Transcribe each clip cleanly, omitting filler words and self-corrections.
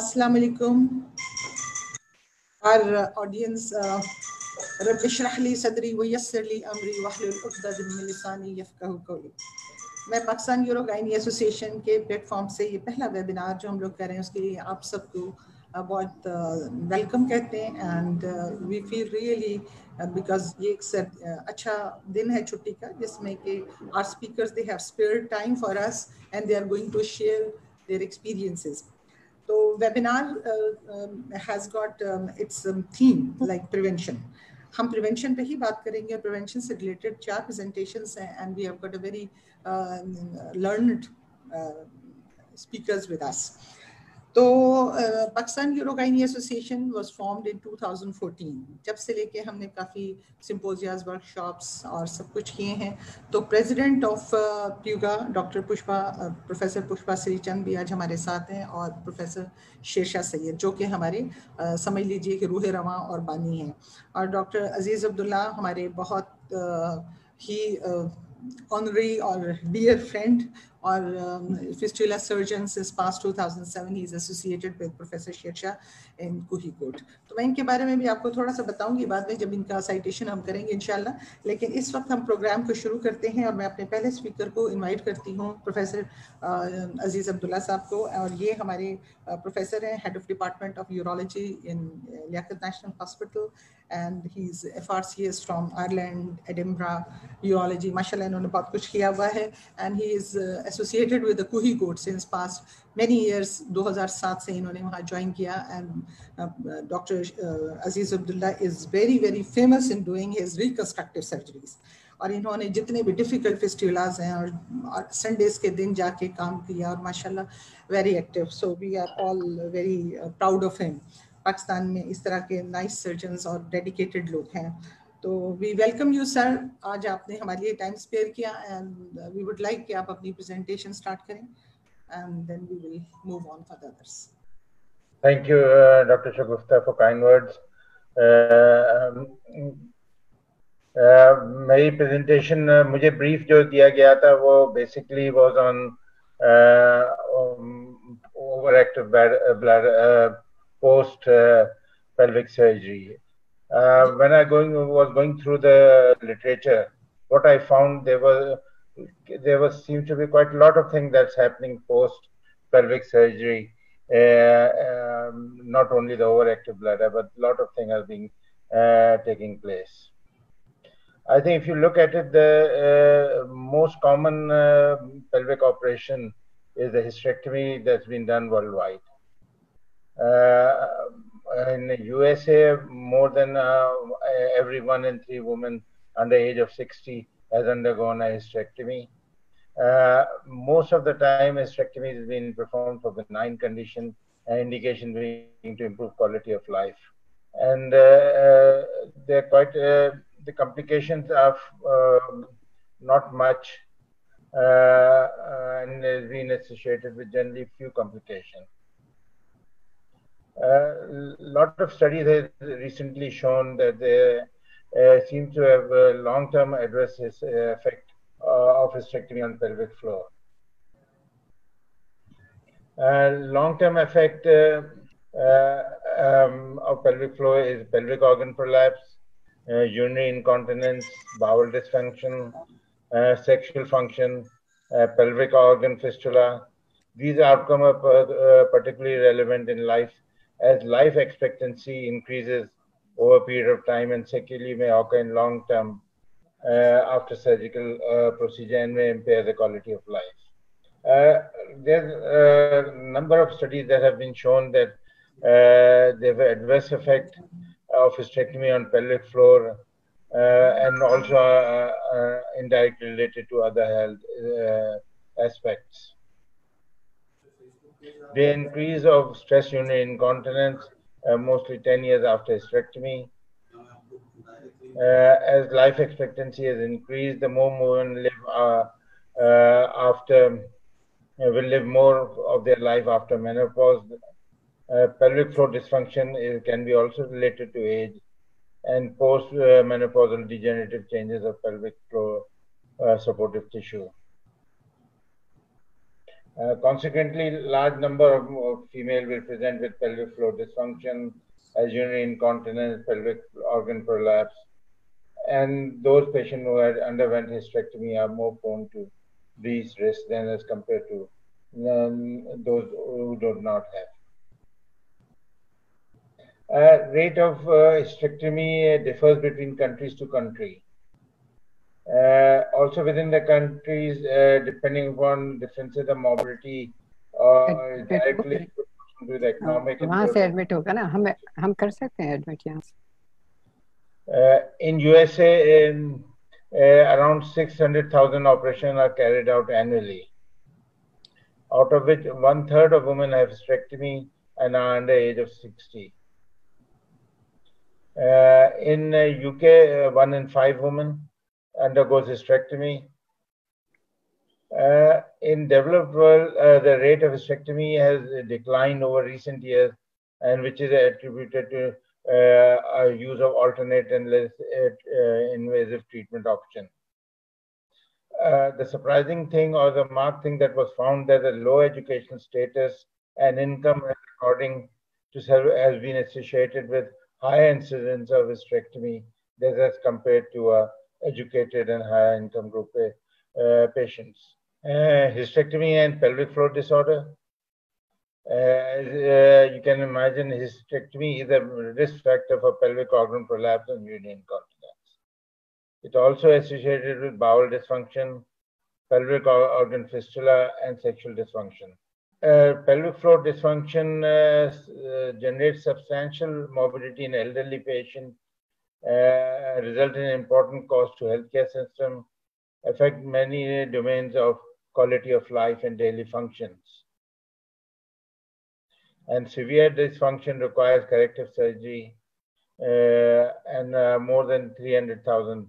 अस्सलाम वालेकुम our audience Rabbi shrah li sadri wa yassir li amri wahlul 'uqdatan min lisani yafqahu qawli। मैं Pakistan urogynae association के platform से ये पहला वेबिनार जो हम लोग कर रहे हैं उसके लिए आप सबको बहुत वेलकम कहते हैं and we feel really because ये एक अच्छा दिन है छुट्टी का जिसमें कि our speakers they have spare time for us and they are going to share their experiences. तो webinar has got its theme like prevention. हम प्रिवेंशन पे ही बात करेंगे। प्रिवेंशन से रिलेटेड 4 प्रेजेंटेशंस हैं and we have got a very learned speakers with us. तो Pakistan urogynae association was formed in 2014। जब से लेके हमने काफ़ी सिम्पोजियाज वर्कशॉप्स और सब कुछ किए हैं। तो president of PUGA doctor Pushpa professor Pushpa Shrichand भी आज हमारे साथ हैं और प्रोफेसर शेरशाह सैयद जो कि हमारे समझ लीजिए कि रूह रवां और बानी हैं और डॉक्टर अजीज़ अब्दुल्ला हमारे बहुत ही ऑनरी और डियर फ्रेंड और fistula surgeon since past 2007 he is associated with professor Shershah in Koohi Goth. तो मैं इनके बारे में भी आपको थोड़ा सा बताऊंगी बाद में जब इनका साइटेशन हम करेंगे इंशाल्लाह, लेकिन इस वक्त हम प्रोग्राम को शुरू करते हैं और मैं अपने पहले स्पीकर को इनवाइट करती हूँ प्रोफेसर अजीज़ अब्दुल्ला साहब को और ये हमारे प्रोफेसर हैं head of department of urology in Liaquat national hospital and he is FRCS from Ireland Edinburgh urology. माशाल्लाह इन्होंने बहुत कुछ किया हुआ है and he is associated with the Koohi Goth since past many years। 2007 से इन्होंने वहाँ join किया and Dr. Aziz Abdullah is very very famous in doing his reconstructive surgeries और इन्होंने जितने भी difficult fistulas हैं और Sundays के दिन जाके काम किया और माशाल्लाह very active। So we are all very proud of him। Pakistan में इस तरह के nice surgeons और dedicated लोग हैं। तो वी वेलकम यू सर, आज आपने हमारे लिए टाइम स्पेयर किया एंड वी वुड लाइक कि आप अपनी प्रेजेंटेशन स्टार्ट करें and then we will move on for the others. Thank you doctor Shagufta for kind words. मेरी प्रेजेंटेशन मुझे ब्रीफ जो दिया गया था वो basically was on overactive bladder post pelvic surgery. When I was going through the literature, what I found there was seemed to be quite a lot of things that's happening post pelvic surgery. Not only the overactive bladder, but a lot of things are being taking place. I think if you look at it, the most common pelvic operation is the hysterectomy that's been done worldwide. In the USA, more than every 1 in 3 women under age of 60 has undergone a hysterectomy. Most of the time, hysterectomy has been performed for benign condition and indication being to improve quality of life. And they're quite the complications are not much, and has been associated with generally few complications. A lot of studies have recently shown that there seems to have a long-term adverse effect of hysterectomy on pelvic floor. Long-term effect of pelvic floor is pelvic organ prolapse, urinary incontinence, bowel dysfunction, sexual function, pelvic organ fistula. These outcomes are particularly relevant in life, as life expectancy increases over a period of time and secondly may occur in long term after surgical procedure and may impair the quality of life. There's a number of studies that have been shown that there were adverse effect of hysterectomy on pelvic floor and also indirectly related to other health aspects. The increase of stress urinary incontinence, mostly 10 years after hysterectomy. As life expectancy has increased, the more women live will live more of their life after menopause. Pelvic floor dysfunction can be also related to age and post-menopausal degenerative changes of pelvic floor supportive tissue. Consequently, large number of females will present with pelvic floor dysfunction, as urinary incontinence, pelvic organ prolapse, and those patients who had underwent hysterectomy are more prone to these risks than as compared to those who do not have. Rate of hysterectomy differs between countries to country. Also within the countries, depending upon differences of mobility or directly to the economic. In USA, around 600,000 operations are carried out annually, out of which 1/3 of women have hysterectomy and are under age of 60. In UK, 1 in 5 women undergoes hysterectomy. In developed world, the rate of hysterectomy has declined over recent years, and which is attributed to our use of alternate and less invasive treatment options. The surprising thing, or the marked thing that was found, that the low educational status and income, according to several, has been associated with higher incidence of hysterectomy as compared to educated and higher income group patients. Hysterectomy and pelvic floor disorder. You can imagine hysterectomy is a risk factor for pelvic organ prolapse and urinary incontinence. It's also associated with bowel dysfunction, pelvic organ fistula, and sexual dysfunction. Pelvic floor dysfunction generates substantial morbidity in elderly patients, result in important cost to healthcare system, affect many domains of quality of life and daily functions. And severe dysfunction requires corrective surgery, and more than 300,000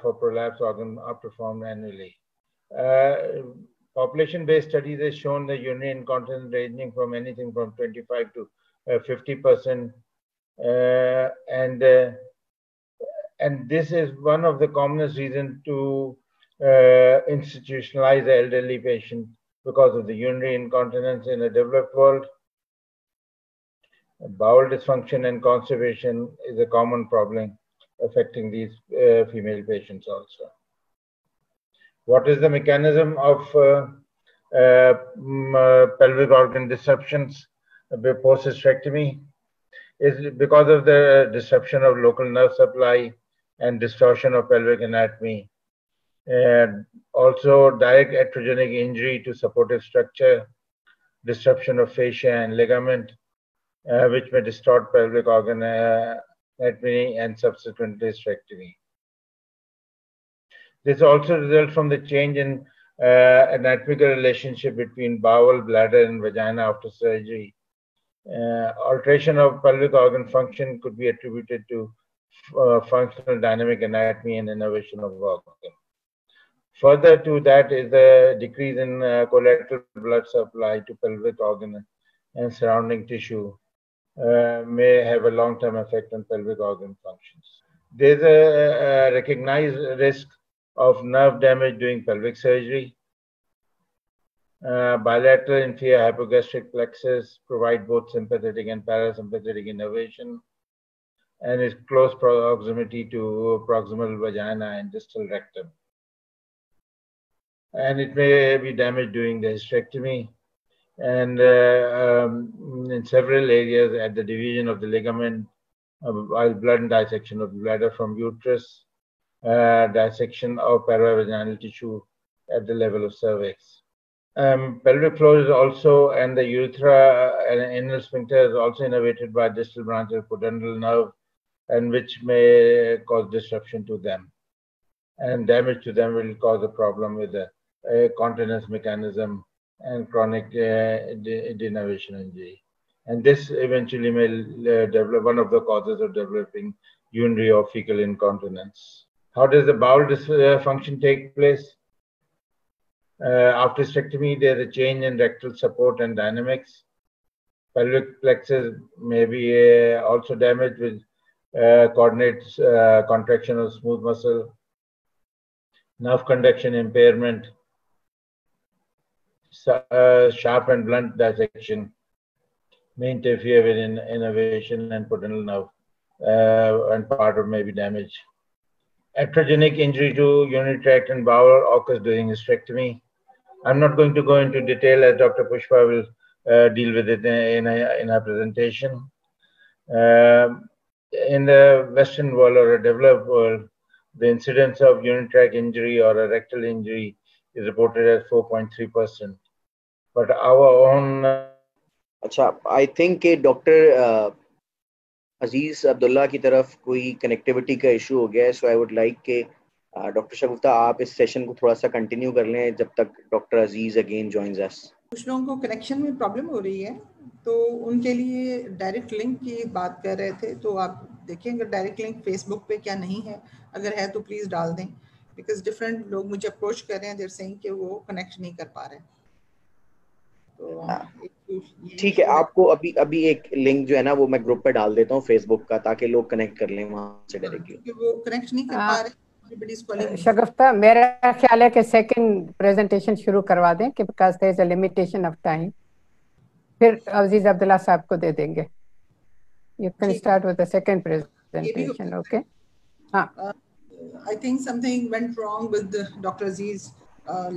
for prolapsed organ are performed annually. Population-based studies have shown that urinary incontinence ranging from anything from 25 to 50%, and this is one of the commonest reasons to institutionalize the elderly patient because of the urinary incontinence in a developed world. Bowel dysfunction and constipation is a common problem affecting these female patients also. What is the mechanism of pelvic organ disruptions post hysterectomy? Is because of the disruption of local nerve supply and distortion of pelvic anatomy. Also, direct iatrogenic injury to supportive structure, disruption of fascia and ligament, which may distort pelvic organ anatomy and subsequently hysterectomy. This also results from the change in anatomical relationship between bowel, bladder, and vagina after surgery. Alteration of pelvic organ function could be attributed to functional dynamic anatomy and innervation of organ. Further to that is the decrease in collateral blood supply to pelvic organ and surrounding tissue may have a long-term effect on pelvic organ functions. There's a recognized risk of nerve damage during pelvic surgery. Bilateral inferior hypogastric plexus provide both sympathetic and parasympathetic innervation, and is close proximity to proximal vagina and distal rectum. And it may be damaged during the hysterectomy, and in several areas at the division of the ligament, while blood dissection of the bladder from uterus, dissection of paravaginal tissue at the level of cervix. Pelvic floor is also, and the urethra and anal sphincter is also innervated by distal branch of pudendal nerve, and which may cause disruption to them. And damage to them will cause a problem with the continence mechanism and chronic denervation injury. And this eventually may develop one of the causes of developing urinary or fecal incontinence. How does the bowel dysfunction take place? After hysterectomy, there is a change in rectal support and dynamics. Pelvic plexus may be also damaged with coordinate contraction of smooth muscle, nerve conduction impairment, sharp and blunt dissection may interfere with innervation and putational nerve, and part of maybe damage. Iatrogenic injury to urinary tract and bowel occurs during hysterectomy. I'm not going to go into detail, as Dr. Pushpa will deal with it in her presentation. In the Western world or a developed world, the incidence of urinary tract injury or a rectal injury is reported as 4.3%. But our own... I think Dr. Aziz Abdullah ki taraf koi connectivity ka issue ho gaya, so I would like ke, Dr. Shagufta, aap is session ko thoda sa continue kar lein jab tak Dr. Aziz again joins us. कुछ लोगों को connection में problem हो रही है, तो उनके लिए डायरेक्ट लिंक की बात कर रहे थे, तो आप देखें अगर डायरेक्ट लिंक फेसबुक पे क्या नहीं है, अगर है तो प्लीज डाल दें, बिकॉज़ डिफरेंट लोग मुझे अप्रोच कर रहे हैं, देयर सेइंग कि वो कनेक्ट नहीं कर पा रहे हैं। तो ठीक है, आपको अभी अभी एक लिंक जो है ना वो मैं ग्रुप पे डाल देता हूं फेसबुक का, ताकि लोग कनेक्ट कर लें वहां से डायरेक्टली, क्योंकि वो कनेक्ट नहीं कर पा रहे। शगुफ्ता, मेरा ख्याल है कि सेकंड प्रेजेंटेशन शुरू करवा दें कि because there is a limitation of time, फिर अजीज अब्दुल्ला साहब को दे देंगे। You can start with the second presentation. Okay, हां, I think something went wrong with doctor Aziz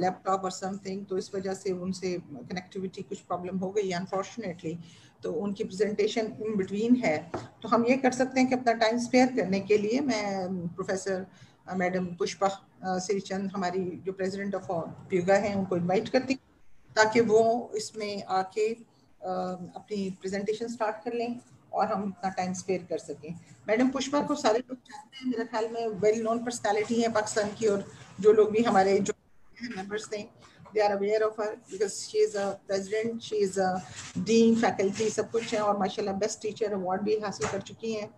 laptop और समथिंग, तो इस वजह से उनसे कनेक्टिविटी कुछ प्रॉब्लम हो गई अनफॉर्चुनेटली, तो उनकी प्रेजेंटेशन इन बिटवीन है, तो हम ये कर सकते हैं कि अपना टाइम स्पेयर करने के लिए मैं प्रोफेसर मैडम पुष्पा श्रीचंद, हमारी जो प्रेसिडेंट ऑफ प्यूगा हैं, उनको इनवाइट करती ताकि वो इसमें आके अपनी प्रेजेंटेशन स्टार्ट कर लें और हम अपना टाइम स्पेयर कर सकें। मैडम पुष्पा को सारे लोग जानते हैं, मेरे ख्याल में वेल नोन पर्सनैलिटी है पाकिस्तान की, और जो लोग भी हमारे जो मेंबर्स थे they are aware of her because she is a president, she is a dean, faculty सब कुछ है, और माशाल्लाह बेस्ट टीचर अवार्ड भी हासिल कर चुकी हैं।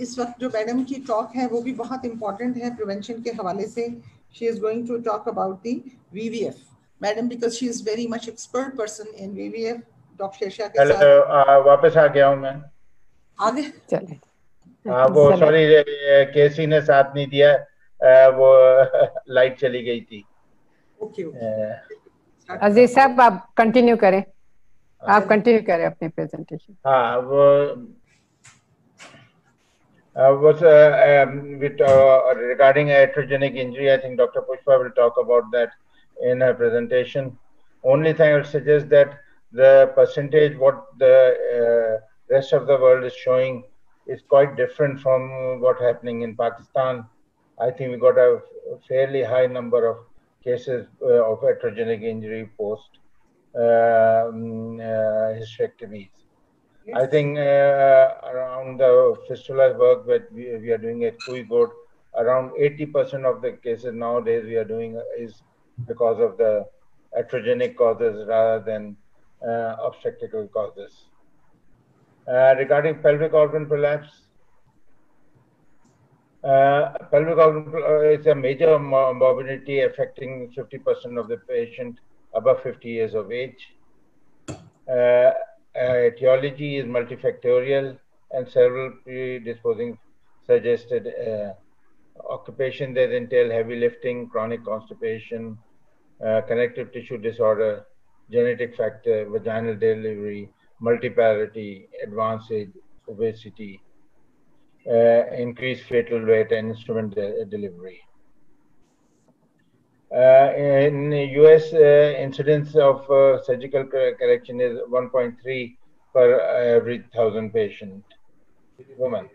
इस वक्त जो मैडम की टॉक है वो भी बहुत इम्पोर्टेंट है प्रिवेंशन के हवाले से। She is going to talk about the VVF madam, because she is very much expert person in VVF. Doctor Shesha के साथ वापस आ गया हूं मैं, आगे चले। वो सॉरी, केसी ने साथ नहीं दिया, वो लाइट चली गई थी। ओके ओके, अजीज साहब आप कंटिन्यू करें, आप कंटिन्यू करें अपनी प्रेजेंटेशन। हां, वो regarding iatrogenic injury, I think Dr. Pushpa will talk about that in her presentation. Only thing I would suggest that the percentage what the rest of the world is showing is quite different from what happening in Pakistan. I think we got a fairly high number of cases of iatrogenic injury post hysterectomies. Yes. I think around the fistula work that we are doing at Koohi Goth, around 80% of the cases nowadays we are doing is because of the iatrogenic causes rather than obstetrical causes. Regarding pelvic organ prolapse, pelvic organ is a major morbidity affecting 50% of the patient above 50 years of age. Etiology is multifactorial and several predisposing suggested occupation that entail heavy lifting, chronic constipation, connective tissue disorder, genetic factor, vaginal delivery, multiparity, advanced age, obesity, increased fetal weight, and instrument delivery. In the US, incidence of surgical correction is 1.3 per every 1,000 patient woman.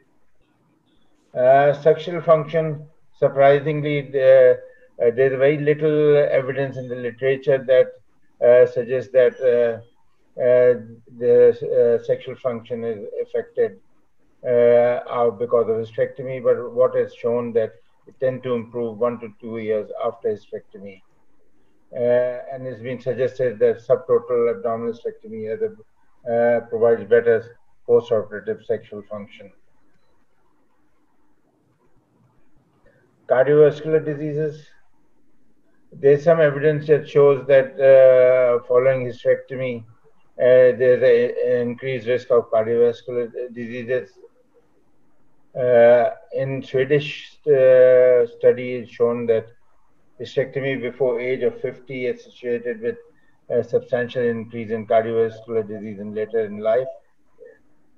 Sexual function, surprisingly, there's very little evidence in the literature that suggests that the sexual function is affected because of hysterectomy, but what is shown that it tend to improve 1 to 2 years after hysterectomy, and it's been suggested that subtotal abdominal hysterectomy provides better postoperative sexual function. Cardiovascular diseases. There's some evidence that shows that following hysterectomy, there's an increased risk of cardiovascular diseases. In Swedish study is shown that Hysterectomy before age of 50 associated with a substantial increase in cardiovascular disease in later in life.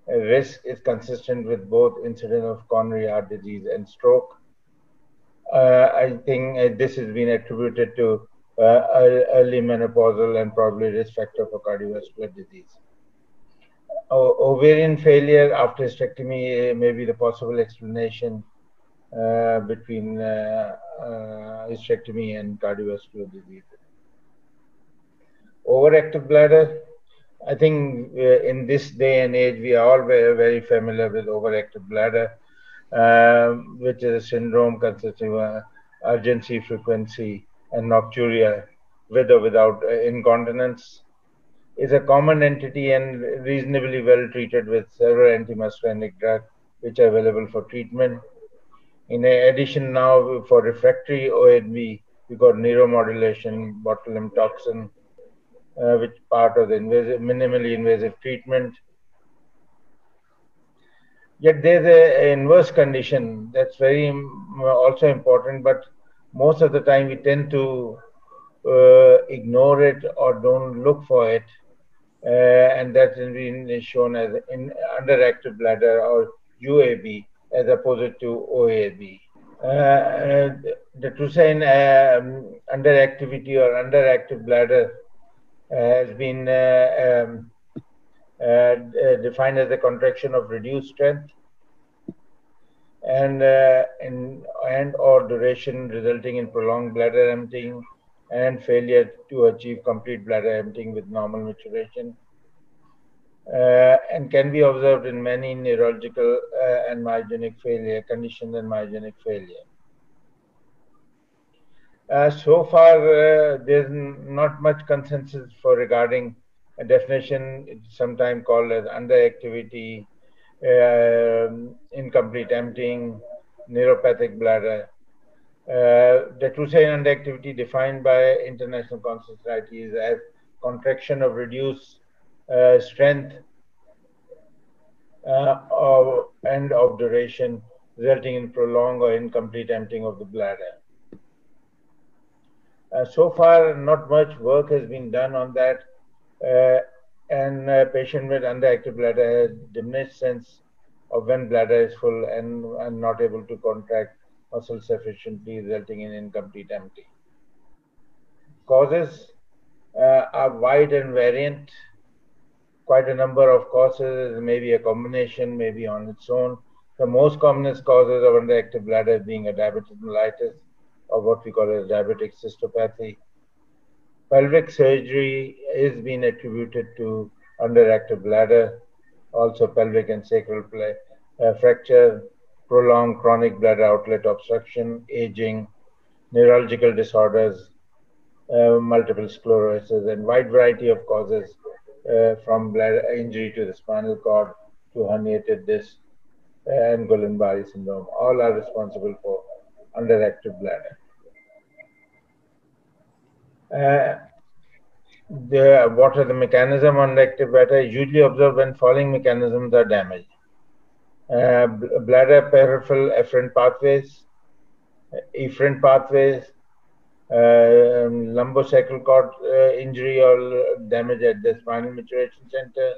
Risk is consistent with both incidence of coronary heart disease and stroke. I think this has been attributed to early menopausal and probably risk factor for cardiovascular disease. Ovarian failure after hysterectomy may be the possible explanation between hysterectomy and cardiovascular disease. Overactive bladder. I think in this day and age, we are all very, very familiar with overactive bladder, which is a syndrome consisting of urgency, frequency, and nocturia with or without incontinence. It's a common entity and reasonably well treated with several antimuscarinic drugs, which are available for treatment. In addition, now for refractory OAB, we got neuromodulation, botulinum toxin, which part of the invasive, minimally invasive treatment. Yet there's an inverse condition that's very also important, but most of the time we tend to ignore it or don't look for it, and that's been shown as in underactive bladder or UAB as opposed to OAB. The Toussaint underactivity or underactive bladder has been defined as the contraction of reduced strength and or duration resulting in prolonged bladder emptying and failure to achieve complete bladder emptying with normal maturation, and can be observed in many neurological and myogenic failure conditions and myogenic failure. So far, there's not much consensus for regarding a definition. It's sometimes called as underactivity, incomplete emptying, neuropathic bladder. The Toussaint underactivity defined by international societies as contraction of reduced strength of and of duration, resulting in prolonged or incomplete emptying of the bladder. So far, not much work has been done on that, and patient with underactive bladder has diminished sense of when bladder is full and not able to contract muscle sufficiently, resulting in incomplete emptying. Causes are wide and variant. Quite a number of causes, maybe a combination, maybe on its own. The most commonest causes of underactive bladder being a diabetic mellitus, or what we call as diabetic cystopathy. Pelvic surgery is being attributed to underactive bladder, also pelvic and sacral fracture, prolonged chronic bladder outlet obstruction, aging, neurological disorders, multiple sclerosis, and wide variety of causes from bladder injury to the spinal cord to herniated disc and Guillain-Barré syndrome. All are responsible for underactive bladder. What are the mechanism on underactive bladder? Usually observed when following mechanisms are damaged. Bladder peripheral efferent pathways, efferent pathways, lumbosacral cord injury or damage at the spinal maturation center,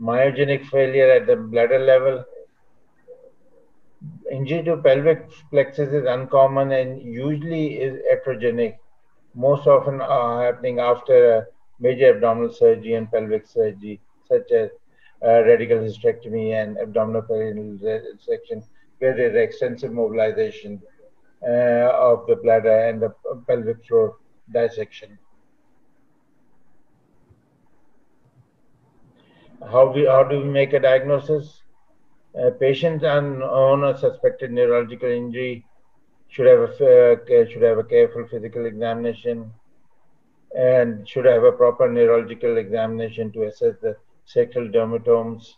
myogenic failure at the bladder level. Injury to pelvic plexus is uncommon and usually is iatrogenic. Most often are happening after major abdominal surgery and pelvic surgery, such as radical hysterectomy and abdominal perineal resection, where there is extensive mobilization of the bladder and the pelvic floor dissection. How do we make a diagnosis? Patients on a suspected neurological injury should have a careful physical examination and should have a proper neurological examination to assess the sacral dermatomes,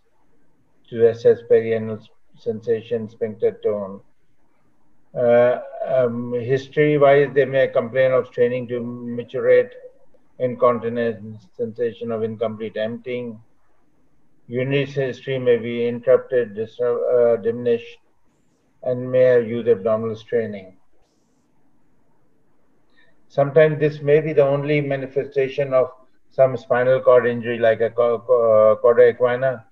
to assess perianal sensation, sphincter tone. History-wise, they may complain of straining to maturate, incontinence, sensation of incomplete emptying. Urinary history may be interrupted, diminished, and may have used abdominal straining. Sometimes this may be the only manifestation of some spinal cord injury like a corda equina,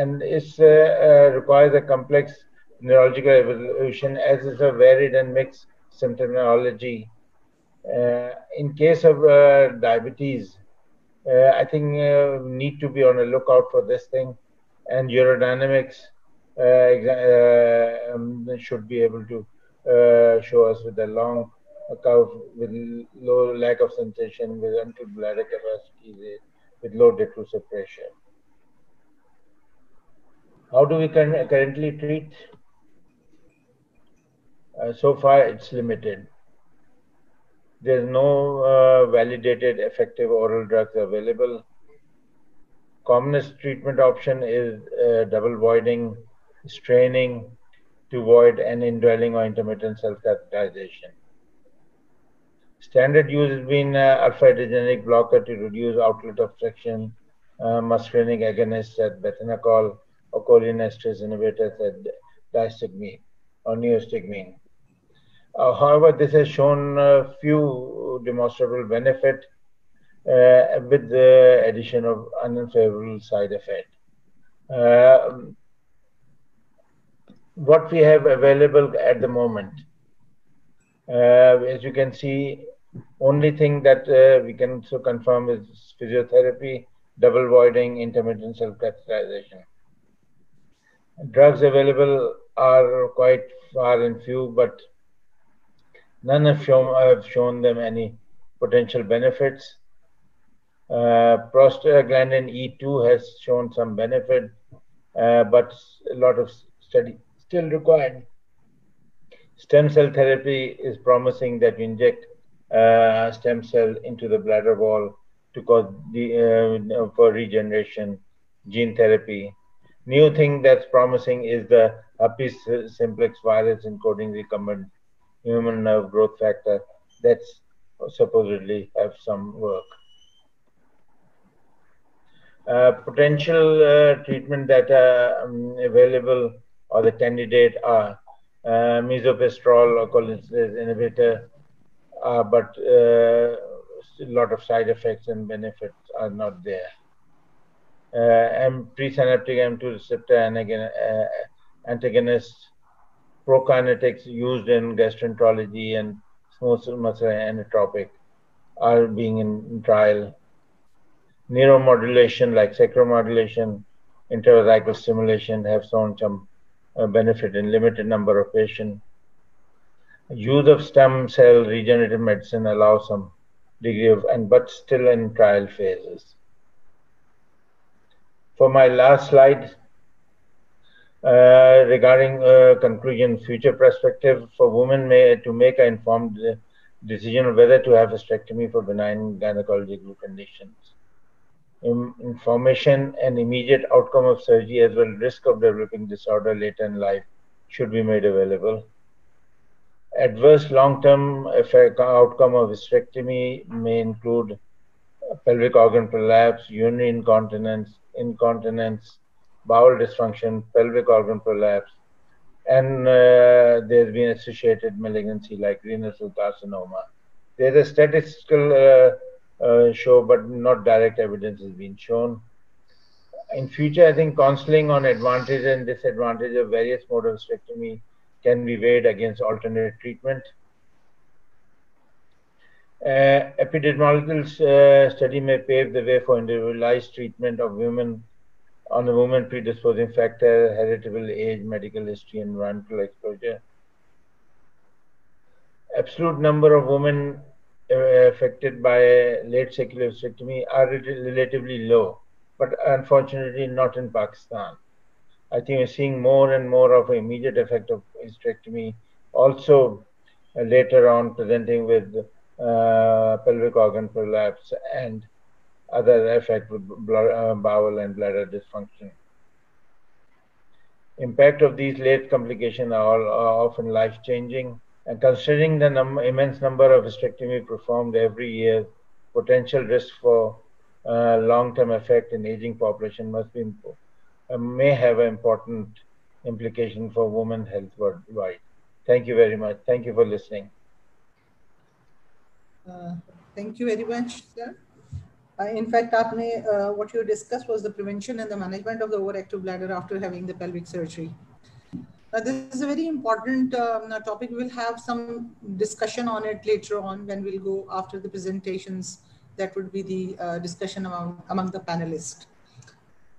and it requires a complex neurological evolution as is a varied and mixed symptomology. In case of diabetes, I think need to be on a lookout for this thing, and urodynamics should be able to show us with a long curve with low lack of sensation, with ample bladder capacity, with low detrusive pressure. How do we currently treat? So far, it's limited. There's no validated effective oral drugs available. Commonest treatment option is double voiding, straining to void, and indwelling or intermittent self-catheterization. Standard use has been alpha-adrenergic blocker to reduce outlet obstruction, muscarinic agonists at bethanacol, or cholinesterase inhibitors at diastigmine or neostigmine. However, this has shown few demonstrable benefit with the addition of unfavorable side effect. What we have available at the moment, as you can see, only thing that we can also confirm is physiotherapy, double voiding, intermittent self-catheterization. Drugs available are quite far and few, but none have shown them any potential benefits. Prostaglandin E2 has shown some benefit, but a lot of study still required. Stem cell therapy is promising that you inject stem cell into the bladder wall to cause the, for regeneration, gene therapy. New thing that's promising is the herpes simplex virus encoding recombinant human nerve growth factor that's supposedly have some work. Potential treatment that are available or the candidate are mesopestrol or cholinesterase inhibitor, but a lot of side effects and benefits are not there. Presynaptic M2 receptor antagonists, prokinetics used in gastroenterology and smooth muscle inotropic are being in trial. Neuromodulation like sacromodulation, intravesical stimulation have shown some benefit in limited number of patients. Use of stem cell regenerative medicine allows some degree of, but still in trial phases. For my last slide, regarding conclusion, future perspective for women to make an informed decision on whether to have a hysterectomy for benign gynecological conditions. Information and immediate outcome of surgery as well as risk of developing disorder later in life should be made available. Adverse long-term outcome of hysterectomy may include pelvic organ prolapse, urinary incontinence, bowel dysfunction, pelvic organ prolapse, and there's been associated malignancy like renal cell carcinoma. There's a statistical show, but not direct evidence has been shown. In future, I think counseling on advantages and disadvantages of various modes of hysterectomy can be weighed against alternate treatment. Epidemiological study may pave the way for individualized treatment of women on the woman predisposing factor, heritable age, medical history, and environmental exposure. Absolute number of women affected by late secular hysterectomy are relatively low, but unfortunately not in Pakistan. I think we're seeing more and more of an immediate effect of hysterectomy, also later on presenting with pelvic organ prolapse and other effect with bowel and bladder dysfunction. Impact of these late complications are often life-changing, and considering the immense number of hysterectomy performed every year, potential risk for long-term effect in aging population must be may have an important implication for women's health worldwide. Thank you very much. Thank you for listening. Thank you very much, sir. In fact, what you discussed was the prevention and the management of the overactive bladder after having the pelvic surgery. This is a very important topic. We'll have some discussion on it later on when we'll go after the presentations. That would be the discussion among the panelists.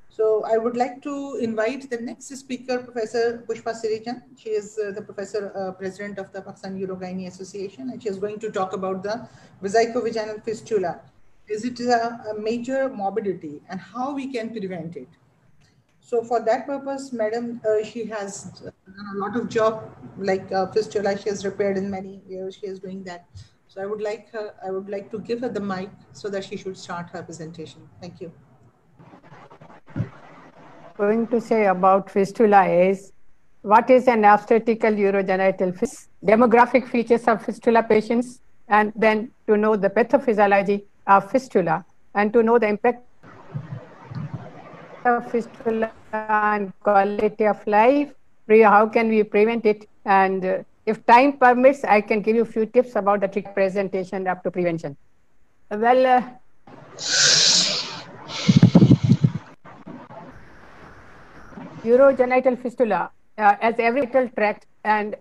So I would like to invite the next speaker, Professor Pushpa Sirichan. She is the professor, president of the Pakistan Urogynae Association, and she is going to talk about the vesicovaginal fistula. Is it a major morbidity and how we can prevent it? So for that purpose, madam, she has done a lot of job, like fistula she has repaired in many years, she is doing that. So I would like to give her the mic so that she should start her presentation. Thank you. Going to say about fistula is, what is an obstetrical urogenital fistula, demographic features of fistula patients, and then to know the pathophysiology of fistula, and to know the impact of fistula on quality of life, how can we prevent it, and if time permits, I can give you a few tips about the trick presentation up to prevention. Well, urogenital fistula as every vital tract and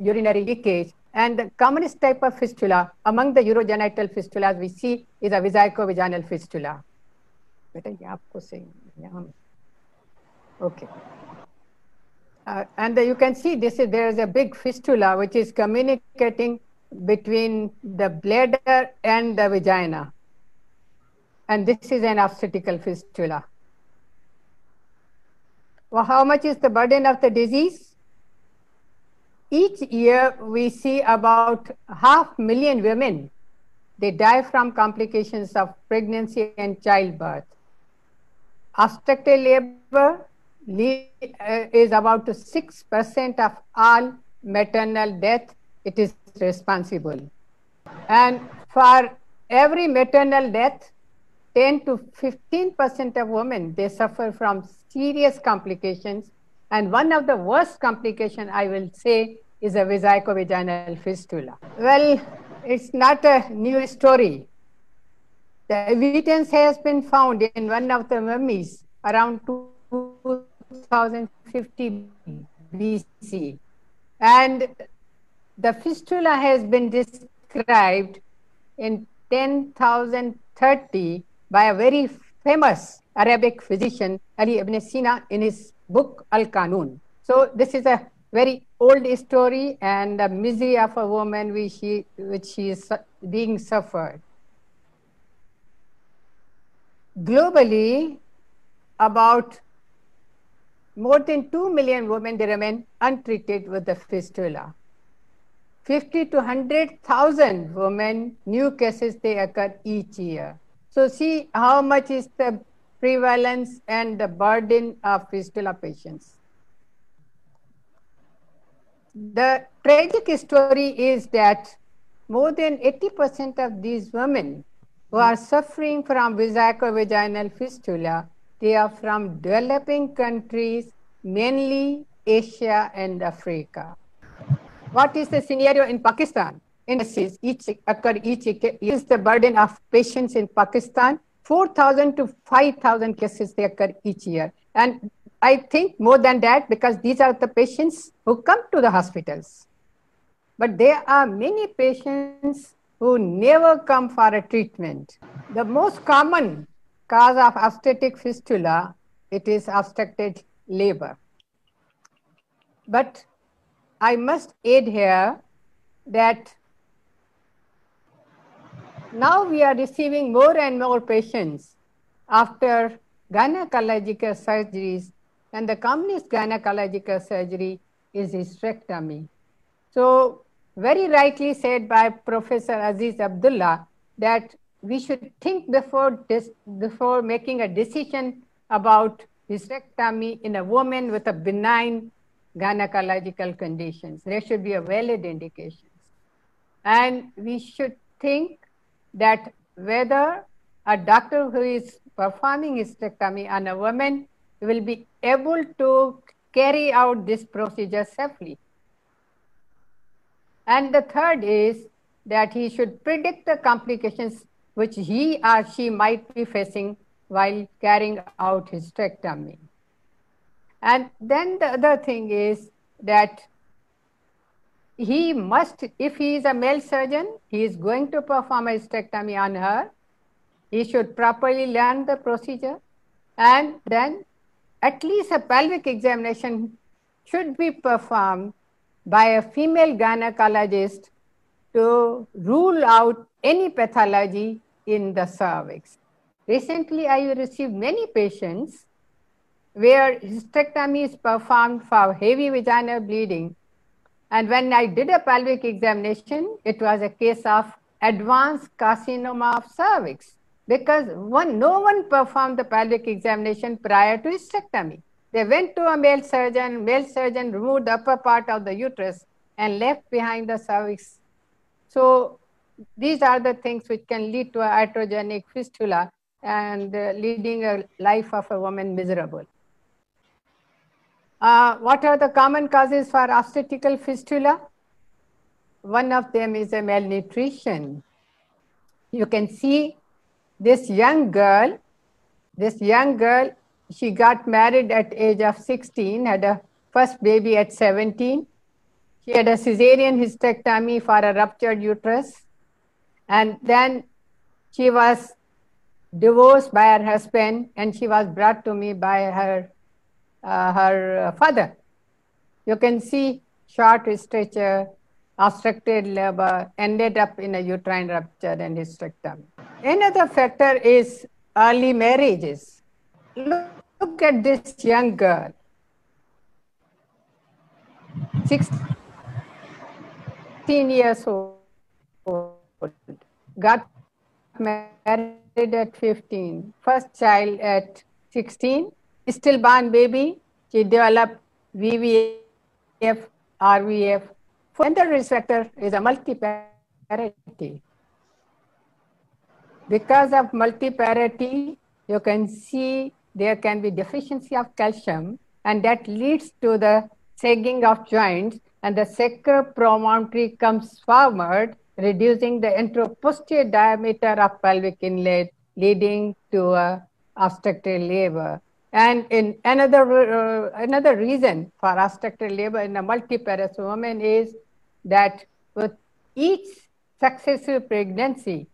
urinary leakage, and the commonest type of fistula among the urogenital fistulas we see is a vesicovaginal fistula. Okay. And you can see this is, there is a big fistula which is communicating between the bladder and the vagina. And this is an obstetrical fistula. Well, how much is the burden of the disease? Each year we see about 500,000 women, they die from complications of pregnancy and childbirth. Obstetrical labor is about 6% of all maternal death, it is responsible. And for every maternal death, 10 to 15% of women, they suffer from serious complications. And one of the worst complications, I will say, is a vesicovaginal fistula. Well, it's not a new story. The evidence has been found in one of the mummies around 2050 BC. And the fistula has been described in 10,030 by a very famous Arabic physician, Ali Ibn Sina, in his book, Al-Kanun. So this is a very old story and the misery of a woman which she is being suffered. Globally, about more than 2 million women, they remain untreated with the fistula. 50 to 100,000 women, new cases, they occur each year. So see how much is the prevalence and the burden of fistula patients. The tragic story is that more than 80% of these women who are suffering from vesicovaginal fistula, they are from developing countries, mainly Asia and Africa. What is the scenario in Pakistan? Indices each is the burden of patients in Pakistan. 4,000 to 5,000 cases they occur each year. And I think more than that, because these are the patients who come to the hospitals. But there are many patients who never come for a treatment. The most common cause of obstetric fistula, it is obstructed labor. But I must add here that now we are receiving more and more patients after gynecological surgeries, and the commonest gynecological surgery is hysterectomy. So very rightly said by Professor Aziz Abdullah that we should think before making a decision about hysterectomy in a woman with a benign gynecological conditions. There should be a valid indication. And we should think that whether a doctor who is performing hysterectomy on a woman will be able to carry out this procedure safely. And the third is that he should predict the complications which he or she might be facing while carrying out hysterectomy. And then the other thing is that he must, if he is a male surgeon, he is going to perform a hysterectomy on her, he should properly learn the procedure, and then at least a pelvic examination should be performed by a female gynecologist to rule out any pathology in the cervix. Recently, I received many patients where hysterectomy is performed for heavy vaginal bleeding. And when I did a pelvic examination, it was a case of advanced carcinoma of cervix, because no one performed the pelvic examination prior to hysterectomy. They went to a male surgeon removed the upper part of the uterus and left behind the cervix. So these are the things which can lead to an iatrogenic fistula and leading a life of a woman miserable. What are the common causes for obstetrical fistula? One of them is a malnutrition. You can see this young girl, she got married at age of 16, had a first baby at 17. She had a cesarean hysterectomy for a ruptured uterus. And then she was divorced by her husband and she was brought to me by her, father. You can see short stature, obstructed labor, ended up in a uterine rupture and hysterectomy. Another factor is early marriages. Look at this young girl. 16 years old. Got married at 15. First child at 16. Stillborn baby. She developed VVF, RVF. Another risk factor is a multiparity. Because of multiparity, you can see there can be deficiency of calcium, and that leads to the sagging of joints, and the sacropromontory comes forward, reducing the anteroposterior diameter of pelvic inlet, leading to obstructive labor. And in another reason for obstructive labor in a multiparous woman is that with each successive pregnancy,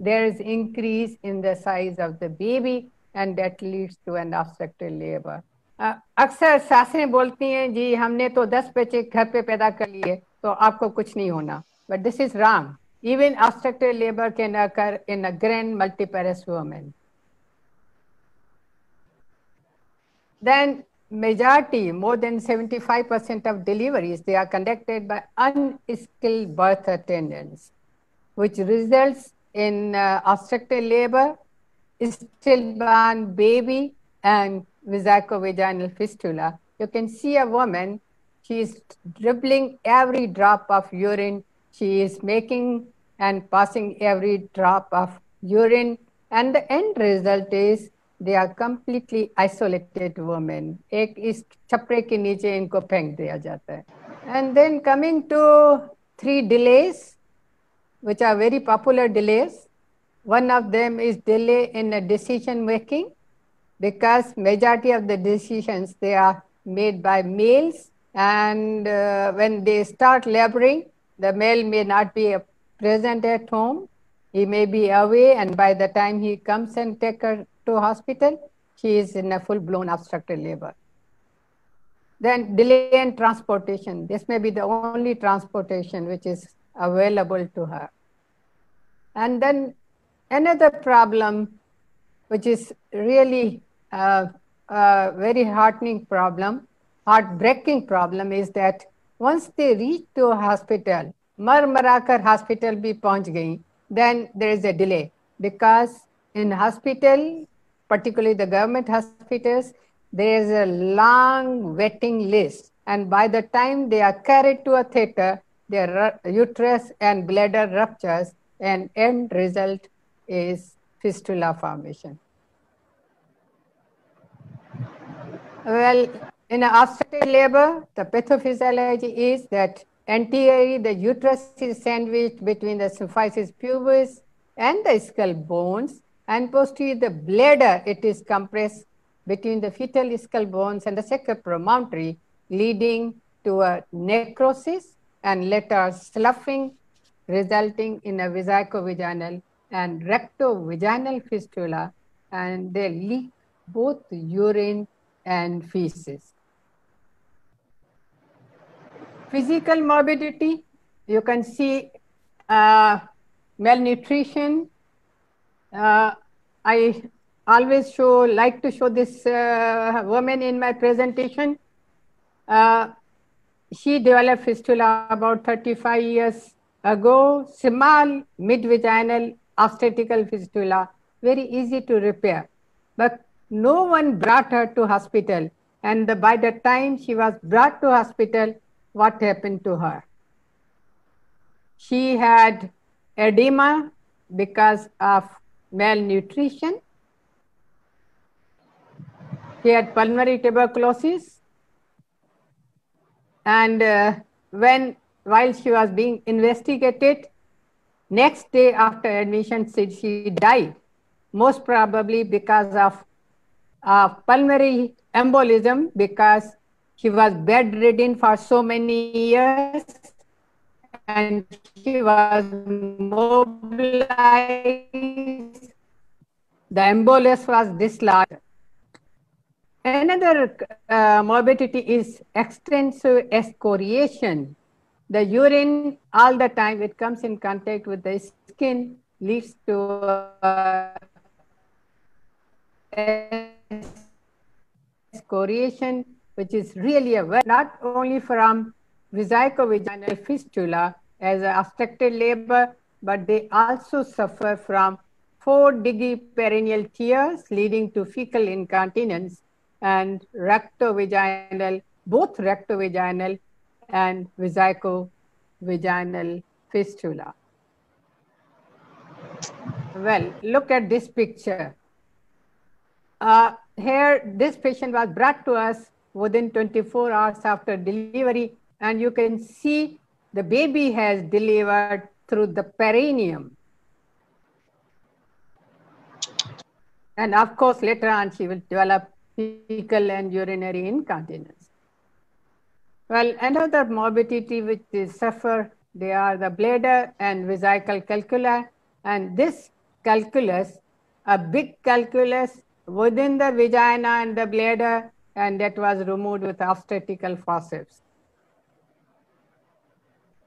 there is increase in the size of the baby, and that leads to an obstructive labor. अक्सर सासें बोलती हैं जी हमने तो 10 बच्चे घर पे पैदा कर लिए तो आपको कुछ नहीं होना. But this is wrong. Even obstructive labor can occur in a grand multiparous woman. Then majority, more than 75% of deliveries, they are conducted by unskilled birth attendants, which results in obstructive labor, stillborn baby, and vasovaginal fistula. You can see a woman, she is dribbling every drop of urine. She is making and passing every drop of urine. And the end result is they are completely isolated women. And then coming to 3 delays, which are very popular delays. One of them is delay in a decision making, because majority of the decisions, they are made by males, and when they start laboring, the male may not be present at home. He may be away, and by the time he comes and takes her to hospital, she is in a full-blown obstructive labor. Then delay in transportation. This may be the only transportation which is available to her. And then another problem, which is really a very heartening problem, heartbreaking problem, is that once they reach to a hospital, Marmarakar hospital bhi pahunch gayi, then there is a delay, because in hospital, particularly the government hospitals, there is a long waiting list, and by the time they are carried to a theater, their uterus and bladder ruptures, and end result is fistula formation. Well, in obstetric labor, the pathophysiology is that Anteriorly, the uterus is sandwiched between the symphysis pubis and the skull bones, and posteriorly the bladder, it is compressed between the fetal skull bones and the sacral promontory, leading to a necrosis and later sloughing, resulting in a vesicovaginal and rectovaginal fistula, and they leak both urine and feces. Physical morbidity, you can see malnutrition. I always like to show this woman in my presentation. She developed fistula about 35 years ago, small midvaginal obstetrical fistula, very easy to repair. But no one brought her to hospital. And by the time she was brought to hospital, what happened to her? She had edema because of malnutrition. She had pulmonary tuberculosis. And while she was being investigated, next day after admission, she died, most probably because of pulmonary embolism, because she was bedridden for so many years and she was mobilized. The embolus was dislodged. Another morbidity is extensive excoriation. The urine all the time, it comes in contact with the skin, leads to excoriation, which is really a not only from vesicovaginal fistula as an obstructed labor, but they also suffer from 4-degree perineal tears leading to fecal incontinence, and rectovaginal, both rectovaginal and vesicovaginal fistula. Well, look at this picture. Here, this patient was brought to us within 24 hours after delivery, and you can see the baby has delivered through the perineum. And of course, later on, she will develop fecal and urinary incontinence. Well, another morbidity which they suffer, they are the bladder and vesical calculus. And this calculus, a big calculus within the vagina and the bladder, and that was removed with obstetrical forceps.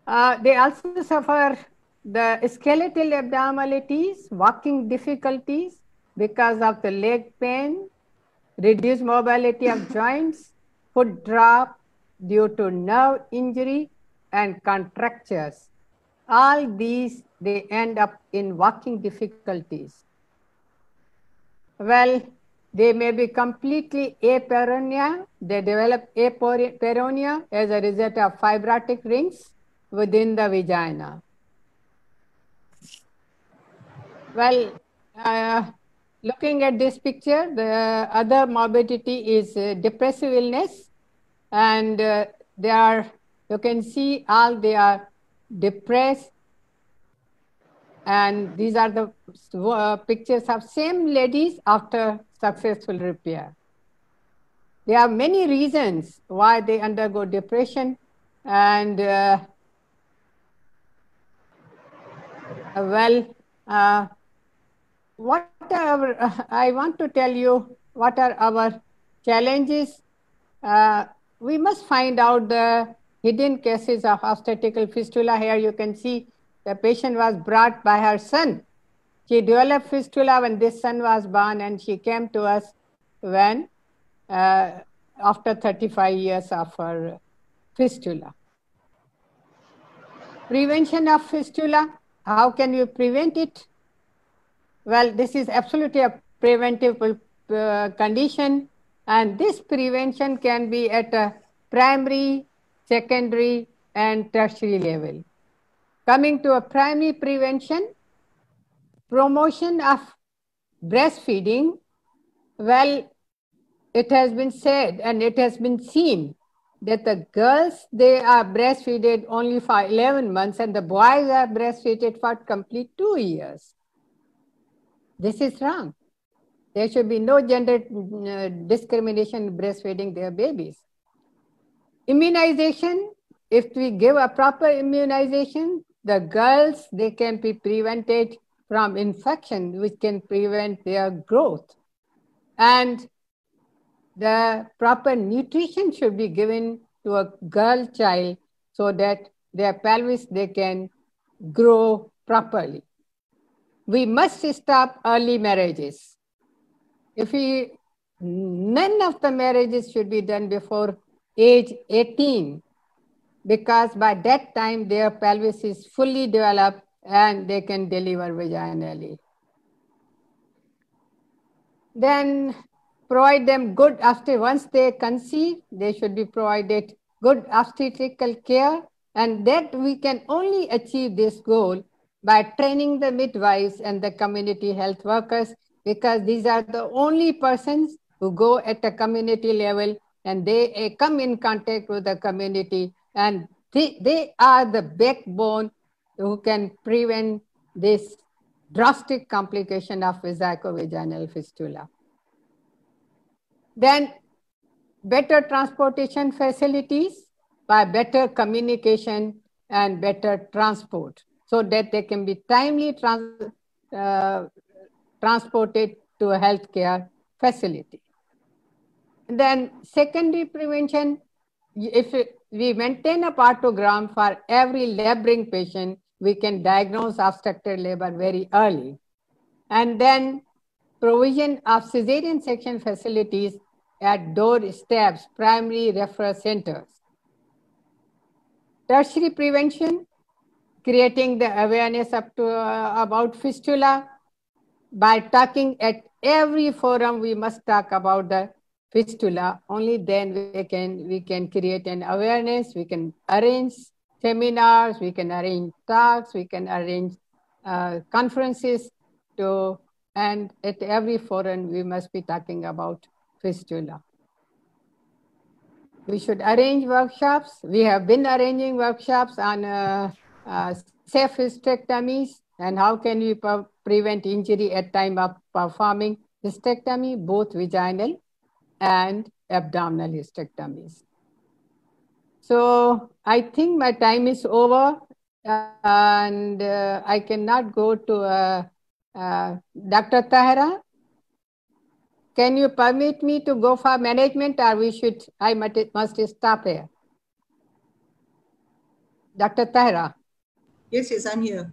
They also suffer the skeletal abnormalities, walking difficulties because of the leg pain, reduced mobility of joints, foot drop due to nerve injury, and contractures. All these, they end up in walking difficulties. Well, they may be completely aperonia. They develop aperonia as a result of fibrotic rings within the vagina. Well, looking at this picture, the other morbidity is depressive illness. And they are, you can see all they are depressed. And these are the pictures of same ladies after successful repair. There are many reasons why they undergo depression. And I want to tell you what are our challenges. We must find out the hidden cases of obstetrical fistula. Here you can see the patient was brought by her son. She developed fistula when this son was born, and she came to us when after 35 years of her fistula. Prevention of fistula, how can you prevent it? Well, this is absolutely a preventive condition, and this prevention can be at a primary, secondary, and tertiary level. Coming to a primary prevention, promotion of breastfeeding. Well, it has been said and it has been seen that the girls, they are breastfeeded only for 11 months and the boys are breastfeeded for complete 2 years. This is wrong. There should be no gender discrimination in breastfeeding their babies. Immunization, if we give a proper immunization, the girls, they can be prevented from infection, which can prevent their growth. And the proper nutrition should be given to a girl child so that their pelvis, they can grow properly. We must stop early marriages. None of the marriages should be done before age 18, because by that time their pelvis is fully developed and they can deliver vaginally. Then provide them good, after once they conceive, they should be provided good obstetrical care, and that we can only achieve this goal by training the midwives and the community health workers, because these are the only persons who go at a community level and they come in contact with the community, and they are the backbone who can prevent this drastic complication of vesicovaginal fistula. Then better transportation facilities by better communication and better transport, so that they can be timely transported to a healthcare facility. And then secondary prevention, if we maintain a partogram for every laboring patient, we can diagnose obstructed labor very early. And then provision of cesarean section facilities at doorsteps, primary referral centers. Tertiary prevention, creating the awareness up to about fistula. By talking at every forum, we must talk about the fistula. Only then we can create an awareness, we can arrange seminars, we can arrange talks, we can arrange conferences to, and at every forum, we must be talking about fistula. We should arrange workshops. We have been arranging workshops on safe hysterectomies and how can we prevent injury at time of performing hysterectomy, both vaginal and abdominal hysterectomies. So I think my time is over, and I cannot go to Dr. Tahira. Can you permit me to go for management, or I must stop here? Dr. Tahira. Yes, I'm here.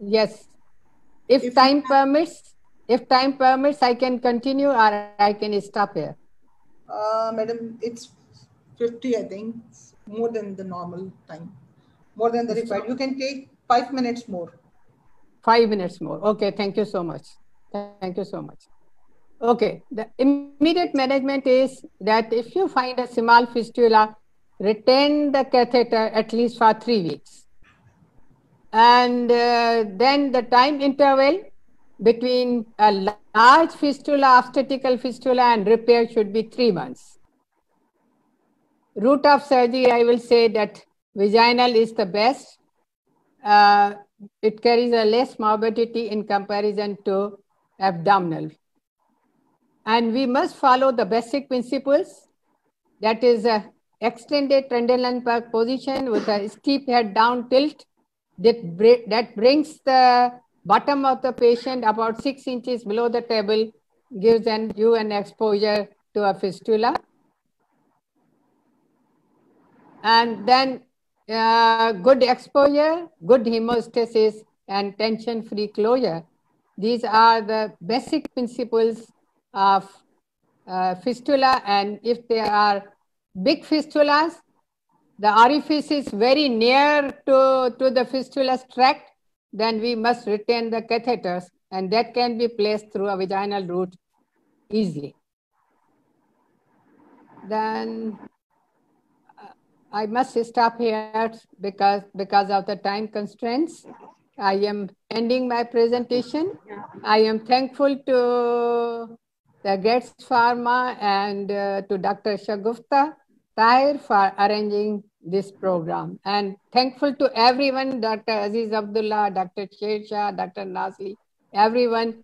Yes. If time permits, I can continue or I can stop here. Madam, it's 50, I think, more than the normal time, more than the required. You can take 5 minutes more. 5 minutes more. Okay, thank you so much. Thank you so much. Okay, the immediate management is that if you find a small fistula, retain the catheter at least for 3 weeks. And then the time interval between a large fistula, obstetrical fistula, and repair should be 3 months. Route of surgery, I will say that vaginal is the best. It carries a less morbidity in comparison to abdominal. And we must follow the basic principles. That is extended Trendelenburg position with a steep head down tilt that brings the bottom of the patient about 6 inches below the table, gives you an exposure to a fistula. And then good exposure, good hemostasis, and tension-free closure. These are the basic principles of fistula. And if there are big fistulas, the orifice is very near to the fistula's tract, then we must retain the catheters, and that can be placed through a vaginal route easily. Then I must stop here because of the time constraints. I am ending my presentation. I am thankful to the Gates Pharma and to Dr. Shagufta Tahir for arranging this program. And thankful to everyone, Dr. Aziz Abdullah, Dr. Sher Shah, Dr. Nasli, everyone.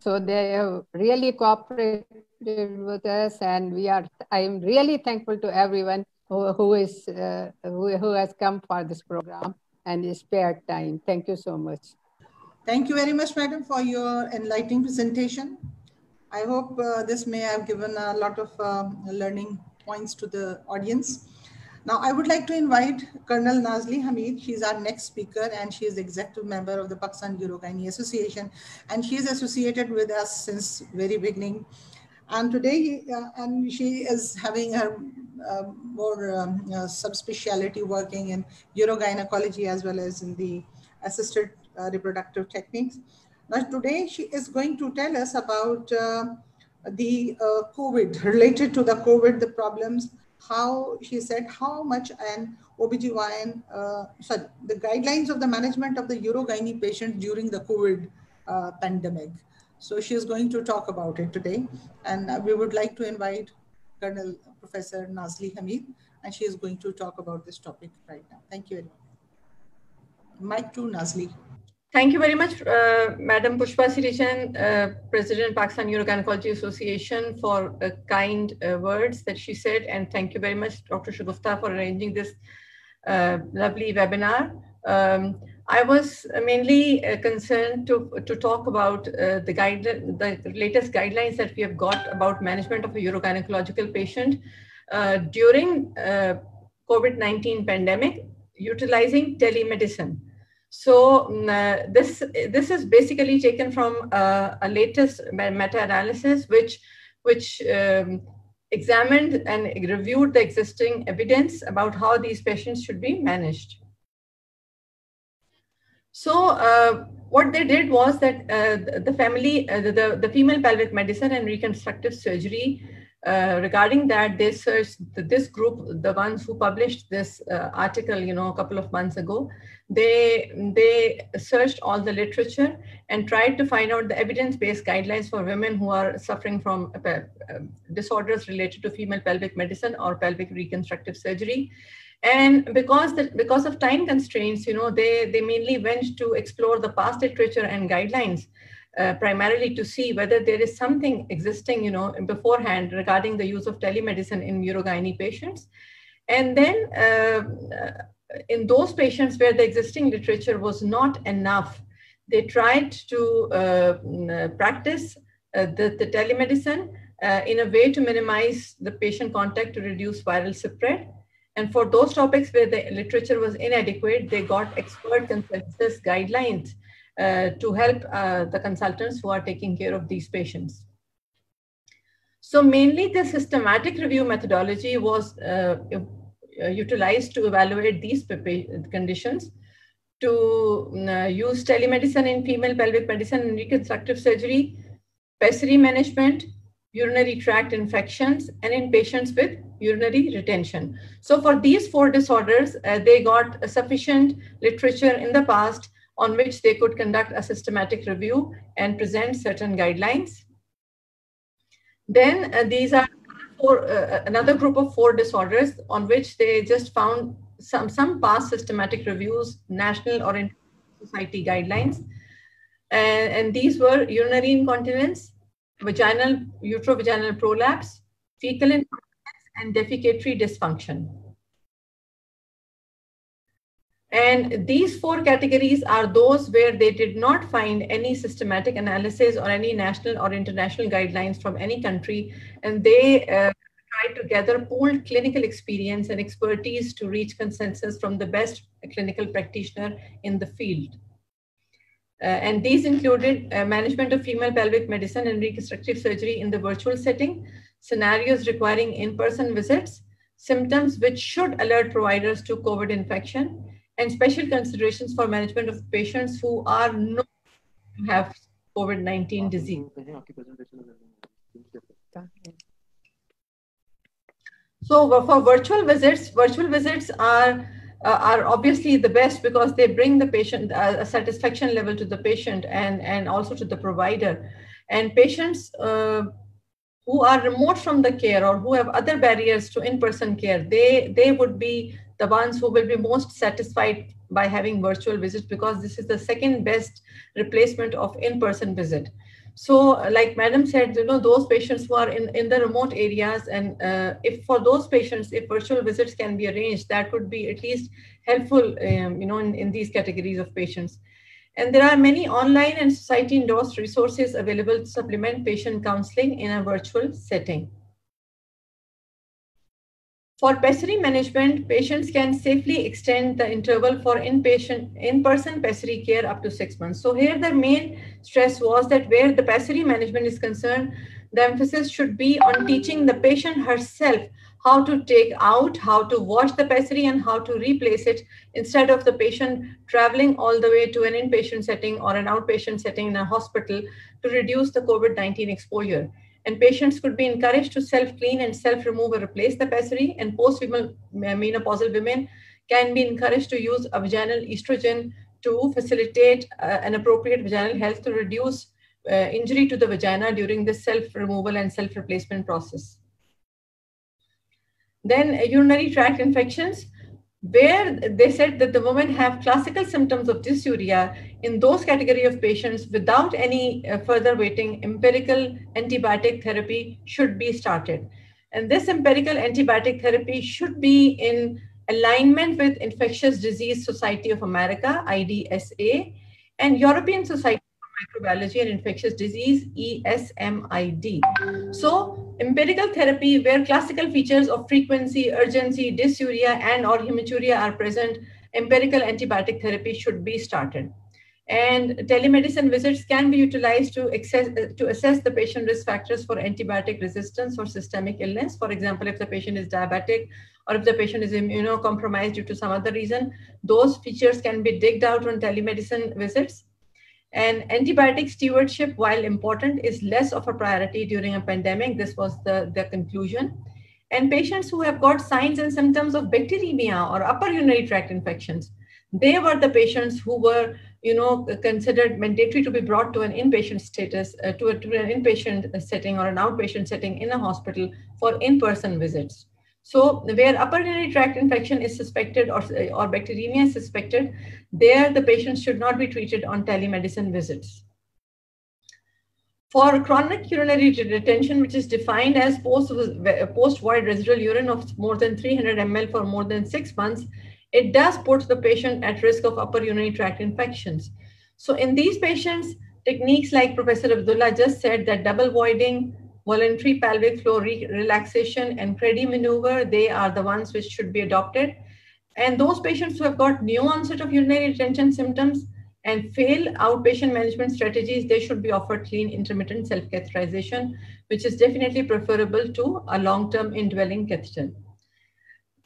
So they have really cooperated with us, and we are, I am really thankful to everyone who has come for this program and spared time. Thank you so much. Thank you very much, madam, for your enlightening presentation. I hope this may have given a lot of learning points to the audience. Now, I would like to invite Colonel Nazli Hamid. She's our next speaker, and she is the executive member of the Pakistan Urogynae Association, and she is associated with us since very beginning. And today, and she is having her more subspecialty working in urogynecology as well as in the assisted reproductive techniques. Now, today she is going to tell us about the COVID, related to the COVID, the problems. How she said how much an OBGYN, sorry, the guidelines of the management of the urogynae patient during the COVID pandemic. So she is going to talk about it today. And we would like to invite Colonel Professor Nazli Hamid, and she is going to talk about this topic right now. Thank you very much. Mic to Nazli. Thank you very much, Madam Pushpa Sirishan, President, Pakistan Urogynecology Association, for kind words that she said. And thank you very much, Dr. Shagufta, for arranging this lovely webinar. I was mainly concerned to talk about the latest guidelines that we have got about management of a urogynecological patient during COVID-19 pandemic, utilizing telemedicine. So this is basically taken from a latest meta-analysis which examined and reviewed the existing evidence about how these patients should be managed. So what they did was that the female pelvic medicine and reconstructive surgery, regarding that, they searched this group, the ones who published this article, you know, a couple of months ago. They searched all the literature and tried to find out the evidence-based guidelines for women who are suffering from disorders related to female pelvic medicine or pelvic reconstructive surgery. And because of time constraints, you know, they mainly went to explore the past literature and guidelines, primarily to see whether there is something existing, you know, beforehand regarding the use of telemedicine in urogynae patients. And then in those patients where the existing literature was not enough, they tried to practice the telemedicine in a way to minimize the patient contact to reduce viral spread. And for those topics where the literature was inadequate, they got expert consensus guidelines to help the consultants who are taking care of these patients. So mainly the systematic review methodology was utilized to evaluate these conditions, to use telemedicine in female pelvic medicine and reconstructive surgery, pessary management, urinary tract infections, and in patients with urinary retention. So for these four disorders, they got sufficient literature in the past on which they could conduct a systematic review and present certain guidelines. Then these are four, another group of four disorders on which they just found some past systematic reviews, national or international society guidelines. And these were urinary incontinence, vaginal, uterovaginal prolapse, fecal incontinence, and defecatory dysfunction. And these four categories are those where they did not find any systematic analysis or any national or international guidelines from any country. And they tried to gather pooled clinical experience and expertise to reach consensus from the best clinical practitioner in the field. And these included management of female pelvic medicine and reconstructive surgery in the virtual setting, scenarios requiring in-person visits, symptoms which should alert providers to COVID infection, and special considerations for management of patients who are known to have COVID-19 disease. So for virtual visits are obviously the best because they bring the patient a satisfaction level to the patient and also to the provider. And patients who are remote from the care or who have other barriers to in-person care, they would be the ones who will be most satisfied by having virtual visits, because this is the second best replacement of in-person visit. So like Madam said, you know, those patients who are in the remote areas, and if for those patients, if virtual visits can be arranged, that would be at least helpful, you know, in these categories of patients. And there are many online and society endorsed resources available to supplement patient counseling in a virtual setting. For pessary management, patients can safely extend the interval for inpatient, in-person pessary care up to 6 months. So here the main stress was that where the pessary management is concerned, the emphasis should be on teaching the patient herself how to take out, how to wash the pessary, and how to replace it, instead of the patient traveling all the way to an inpatient setting or an outpatient setting in a hospital to reduce the COVID-19 exposure. And patients could be encouraged to self-clean and self-remove or replace the pessary, and post-menopausal women can be encouraged to use a vaginal estrogen to facilitate an appropriate vaginal health to reduce injury to the vagina during the self-removal and self-replacement process. Then urinary tract infections, where they said that the women have classical symptoms of dysuria. In those category of patients, without any further waiting, empirical antibiotic therapy should be started. And this empirical antibiotic therapy should be in alignment with Infectious Disease Society of America, IDSA, and European Society for Microbiology and Infectious Disease, ESMID. So, empirical therapy where classical features of frequency, urgency, dysuria, and or hematuria are present, empirical antibiotic therapy should be started. And telemedicine visits can be utilized to assess the patient risk factors for antibiotic resistance or systemic illness. For example, if the patient is diabetic or if the patient is immunocompromised due to some other reason, those features can be digged out on telemedicine visits. And antibiotic stewardship, while important, is less of a priority during a pandemic. This was the conclusion. And patients who have got signs and symptoms of bacteremia or upper urinary tract infections, they were the patients who were, you know, considered mandatory to be brought to an inpatient status, to an inpatient setting or an outpatient setting in a hospital for in-person visits. So where upper urinary tract infection is suspected or bacteremia is suspected, there the patients should not be treated on telemedicine visits. For chronic urinary retention, which is defined as post-void residual urine of more than 300 ml for more than 6 months, it does put the patient at risk of upper urinary tract infections. So in these patients, techniques like Professor Abdullah just said, that double voiding, voluntary pelvic floor relaxation, and Credi maneuver, they are the ones which should be adopted. And those patients who have got new onset of urinary retention symptoms and fail outpatient management strategies, they should be offered clean intermittent self-catheterization, which is definitely preferable to a long-term indwelling catheter.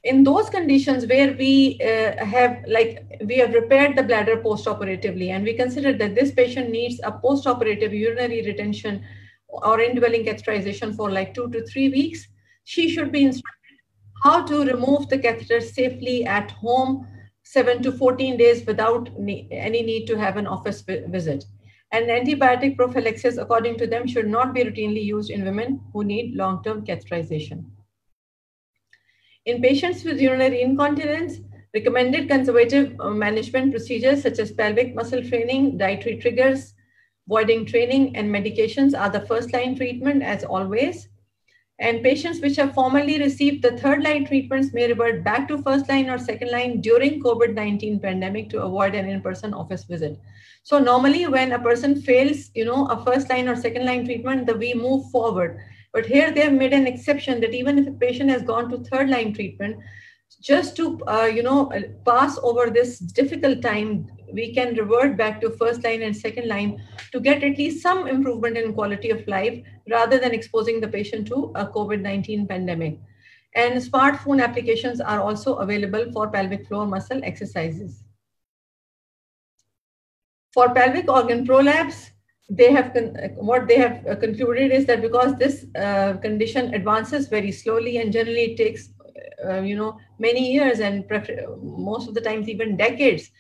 In those conditions where we have repaired the bladder post-operatively, and we consider that this patient needs a post-operative urinary retention or indwelling catheterization for like 2 to 3 weeks, she should be instructed how to remove the catheter safely at home 7 to 14 days without any need to have an office visit. And antibiotic prophylaxis, according to them, should not be routinely used in women who need long-term catheterization. In patients with urinary incontinence, recommended conservative management procedures such as pelvic muscle training, dietary triggers, voiding training, and medications are the first line treatment as always. And patients which have formerly received the third line treatments may revert back to first line or second line during COVID-19 pandemic to avoid an in-person office visit. So normally when a person fails, you know, a first line or second line treatment, we move forward. But here they have made an exception that even if a patient has gone to third line treatment, just to, pass over this difficult time, we can revert back to first line and second line to get at least some improvement in quality of life rather than exposing the patient to a COVID-19 pandemic. And smartphone applications are also available for pelvic floor muscle exercises. For pelvic organ prolapse, what they have concluded is that because this condition advances very slowly and generally it takes many years and most of the times even decades.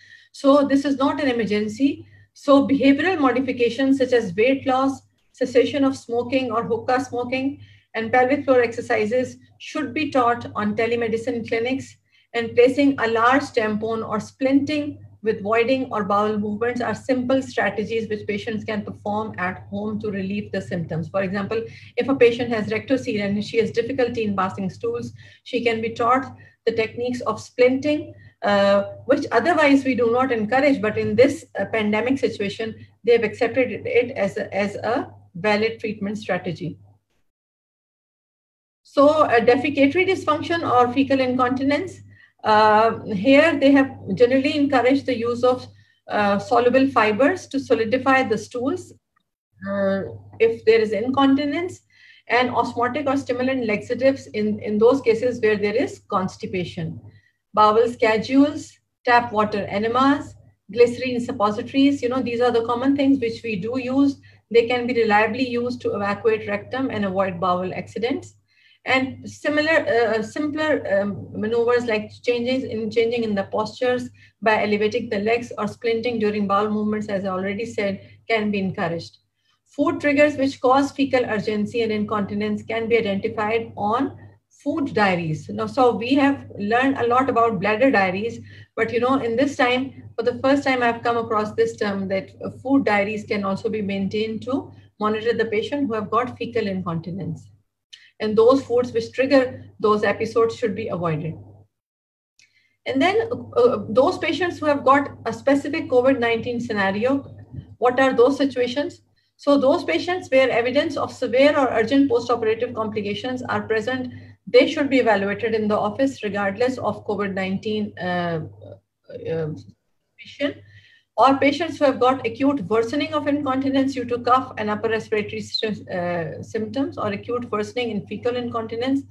So this is not an emergency. So behavioral modifications such as weight loss, cessation of smoking or hookah smoking, and pelvic floor exercises should be taught on telemedicine clinics, and placing a large tampon or splinting with voiding or bowel movements are simple strategies which patients can perform at home to relieve the symptoms. For example, if a patient has rectocele and she has difficulty in passing stools, she can be taught the techniques of splinting, which otherwise we do not encourage, but in this pandemic situation, they've accepted it as a valid treatment strategy. So defecatory dysfunction or fecal incontinence, here they have generally encouraged the use of soluble fibers to solidify the stools if there is incontinence, and osmotic or stimulant laxatives in those cases where there is constipation. Bowel schedules, tap water enemas, glycerine suppositories, you know, these are the common things which we do use. They can be reliably used to evacuate rectum and avoid bowel accidents. And simpler maneuvers like changing in the postures by elevating the legs or splinting during bowel movements, as I already said, can be encouraged. Food triggers which cause fecal urgency and incontinence can be identified on food diaries. Now, so we have learned a lot about bladder diaries, but you know, in this time, for the first time, I've come across this term that food diaries can also be maintained to monitor the patient who have got fecal incontinence. And those foods which trigger those episodes should be avoided. And then those patients who have got a specific COVID-19 scenario, what are those situations? So those patients where evidence of severe or urgent postoperative complications are present, they should be evaluated in the office regardless of COVID-19 patient, or patients who have got acute worsening of incontinence due to cough and upper respiratory symptoms or acute worsening in fecal incontinence.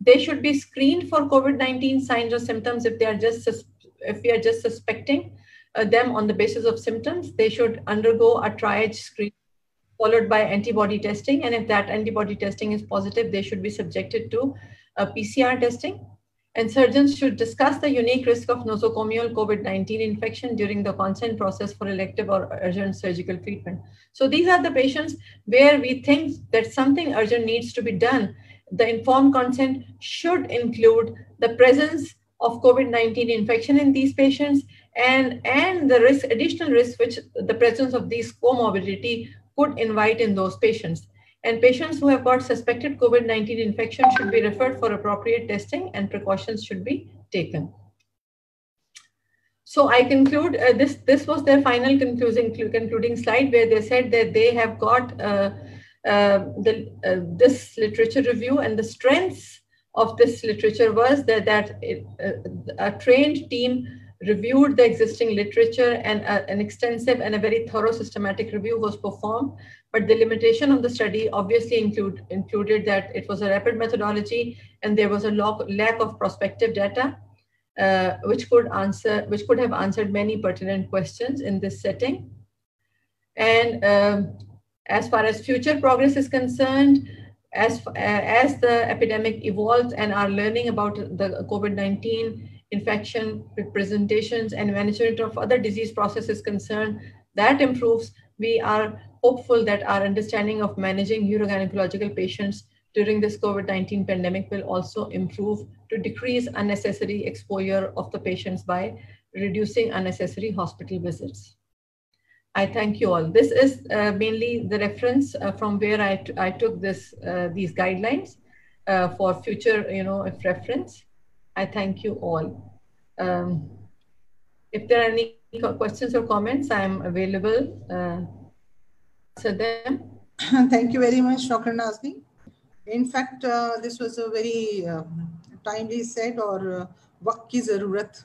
They should be screened for COVID-19 signs or symptoms if they are just suspecting them on the basis of symptoms. They should undergo a triage screen, followed by antibody testing. And if that antibody testing is positive, they should be subjected to PCR testing. And surgeons should discuss the unique risk of nosocomial COVID-19 infection during the consent process for elective or urgent surgical treatment. So these are the patients where we think that something urgent needs to be done. The informed consent should include the presence of COVID-19 infection in these patients and the risk, additional risk which the presence of these comorbidity could invite in those patients. And patients who have got suspected COVID-19 infection should be referred for appropriate testing and precautions should be taken. So I conclude, this was their final concluding slide where they said that they have got this literature review, and the strengths of this literature was that a trained team reviewed the existing literature, and an extensive and a very thorough systematic review was performed. But the limitation of the study obviously included that it was a rapid methodology and there was a lack of prospective data, which could have answered many pertinent questions in this setting. And as far as future progress is concerned, as the epidemic evolves and our learning about the COVID-19 infection presentations and management of other disease processes concerned, that improves, we are hopeful that our understanding of managing urogynecological patients during this COVID-19 pandemic will also improve to decrease unnecessary exposure of the patients by reducing unnecessary hospital visits. I thank you all. This is mainly the reference from where I took these guidelines for future, you know, reference. I thank you all. If there are any questions or comments, I'm available to them. Thank you very much, Dr. Nazmi. In fact, this was a very timely said or वक्त की ज़रूरत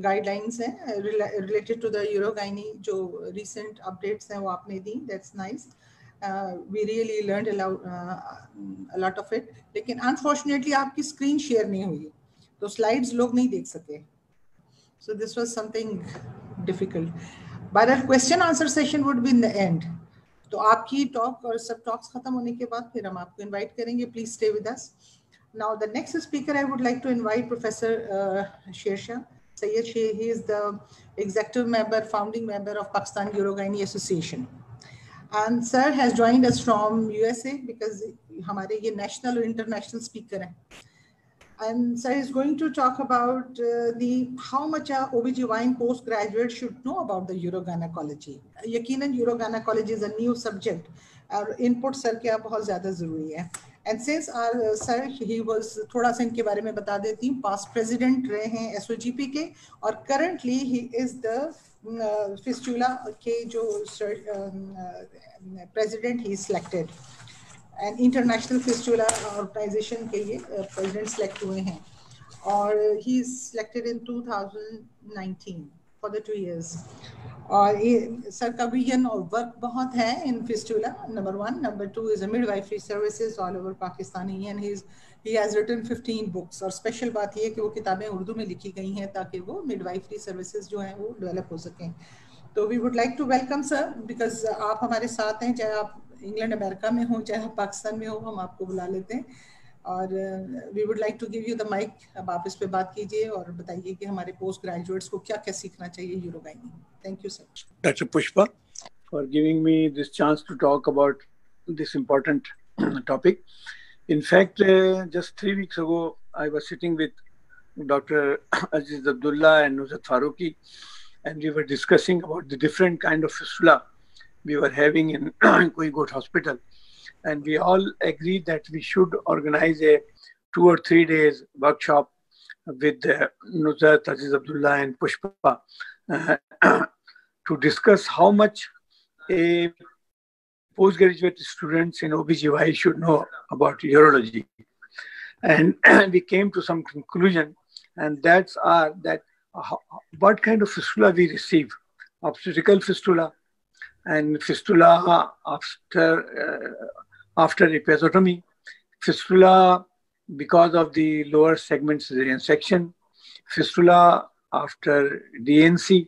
guidelines हैं related to the urogynae जो recent updates हैं वो आपने दी. That's nice. We really learned a lot of it. लेकिन unfortunately आपकी screen share नहीं हुई, तो slides लोग नहीं देख सके. So this was something difficult. But our question answer session would be in the end. तो आपकी talk और सब talks खत्म होने के बाद फिर हम आपको invite करेंगे. Please stay with us. Now the next speaker I would like to invite Professor Shersha Syed. He is the executive member, founding member of Pakistan Urogynae Association. And sir has joined us from USA because हमारे ये national और international speaker हैं. And sir is going to talk about how much a OBGYN postgraduate should know about the urogynecology. Yakinan urogynecology is a new subject. Our input sir के आप बहुत ज़्यादा ज़रूरी है. And since our sir he was थोड़ा सा इनके बारे में बता देती हूँ. Past president रहे हैं SOGP के और currently he is the fistula के जो president he is selected. And international fistula organization के ये president select हुए हैं और he is selected in 2019 for the 2 years और ये circumcision और work बहुत है in fistula number 1, number 2 is a midwifery services all over Pakistani and he has written 15 books और special बात ये है कि वो किताबें उर्दू में लिखी गई हैं ताकि वो midwifery services जो हैं वो develop हो सकें तो we would like to welcome sir because आप हमारे साथ हैं चाहे आप England, America में हो चाहे पाकिस्तान में हो हम आपको बुला लेते हैं और we would like to give you the mic अब आप इस पे बात कीजिए और बताइए कि हमारे post graduates को क्या क्या सीखना चाहिए urogynae. Thank you sir. Dr. Pushpa for giving me this chance to talk about this important topic. In fact, just 3 weeks ago I was sitting with Dr. Aziz Abdullah and Nuzhat Faruqi and we were discussing about the different kind of fistula we were having in Koohi Goth Hospital and we all agreed that we should organize a 2 or 3 days workshop with Nuzhat, Aziz Abdullah and Pushpa to discuss how much a postgraduate students in OBGY should know about urology and we came to some conclusion and that's what kind of fistula we receive, obstetrical fistula and fistula after episiotomy, fistula because of the lower segment cesarean section, fistula after DNC,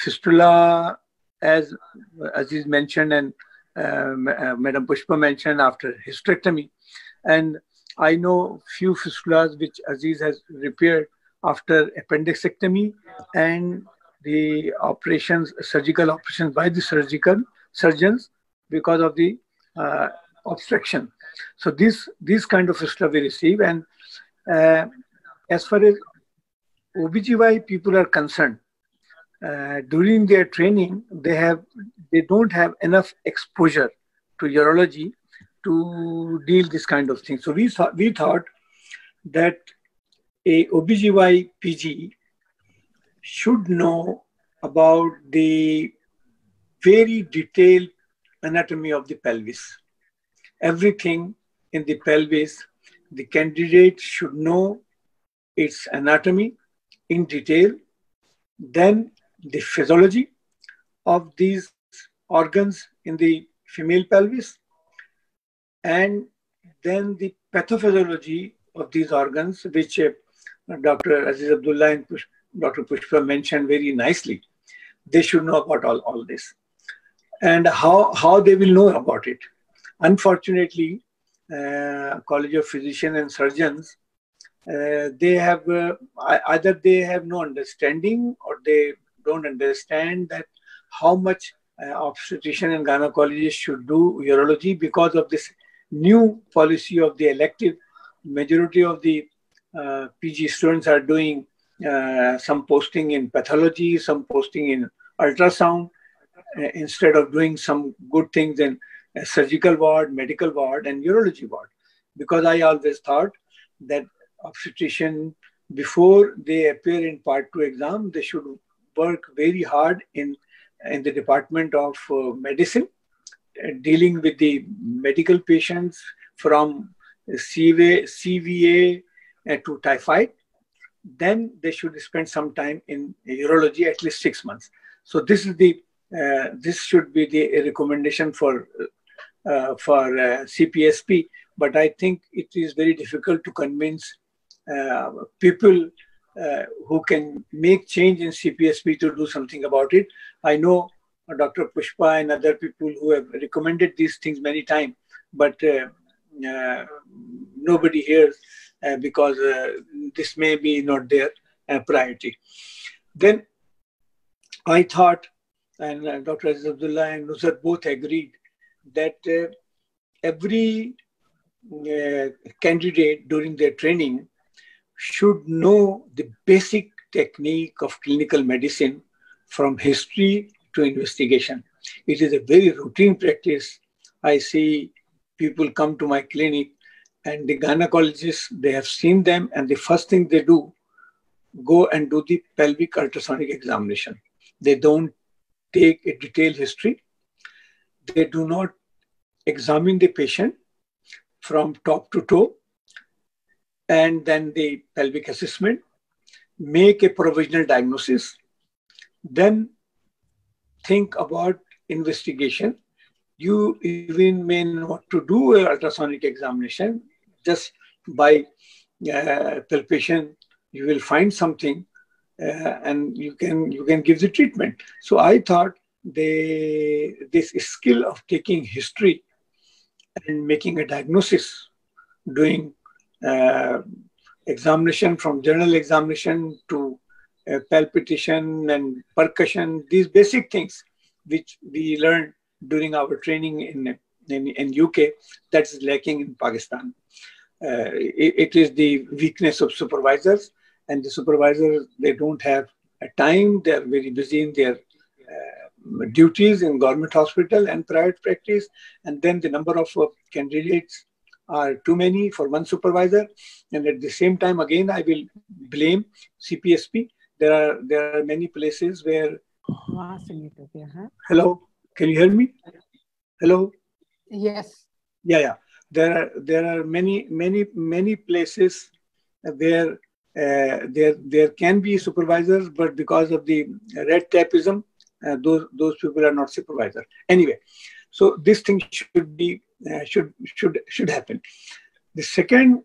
fistula as Aziz mentioned and Madam Pushpa mentioned after hysterectomy, and I know few fistulas which Aziz has repaired after appendixectomy and the operations, surgical operations by the surgical surgeons because of the obstruction. So these kind of fistula we receive and as far as OBGY people are concerned, during their training, they don't have enough exposure to urology to deal this kind of thing. So we thought that a OBGY PG should know about the very detailed anatomy of the pelvis. Everything in the pelvis, the candidate should know its anatomy in detail, then the physiology of these organs in the female pelvis, and then the pathophysiology of these organs, which Dr. Aziz Abdullah and Dr. Pushpa mentioned very nicely. They should know about all this and how they will know about it. Unfortunately, College of Physicians and Surgeons, they have either they have no understanding or they don't understand that how much obstetrician and gynecologists should do urology because of this new policy of the elective. Majority of the PG students are doing some posting in pathology, some posting in ultrasound, instead of doing some good things in surgical ward, medical ward, and urology ward. Because I always thought that obstetrician, before they appear in Part 2 exam, they should work very hard in the department of medicine, dealing with the medical patients from CVA to typhoid. Then they should spend some time in urology, at least 6 months. So this is the this should be the recommendation for CPSP. But I think it is very difficult to convince people who can make change in CPSP to do something about it. I know Dr. Pushpa and other people who have recommended these things many times, but nobody hears. Because this may be not their priority. Then I thought, and Dr. Aziz Abdullah and Nuzhat both agreed that every candidate during their training should know the basic technique of clinical medicine from history to investigation. It is a very routine practice. I see people come to my clinic and the gynecologists, they have seen them and the first thing they do, go and do the pelvic ultrasonic examination. They don't take a detailed history. They do not examine the patient from top to toe, and then the pelvic assessment, make a provisional diagnosis, then think about investigation. You even may not to do an ultrasonic examination. Just by palpation, you will find something and you can give the treatment. So I thought this skill of taking history and making a diagnosis, doing examination from general examination to palpitation and percussion, these basic things which we learned during our training in UK, that's lacking in Pakistan. It is the weakness of supervisors, and the supervisors, they don't have a time, they are very busy in their duties in government hospital and private practice, and then the number of candidates are too many for one supervisor. And at the same time, again, I will blame CPSP. There are many places where... Hello, can you hear me? Hello? Yes. Yeah, yeah. There are many places where there can be supervisors, but because of the red tapeism, those people are not supervisors. Anyway, so this thing should be should happen. The second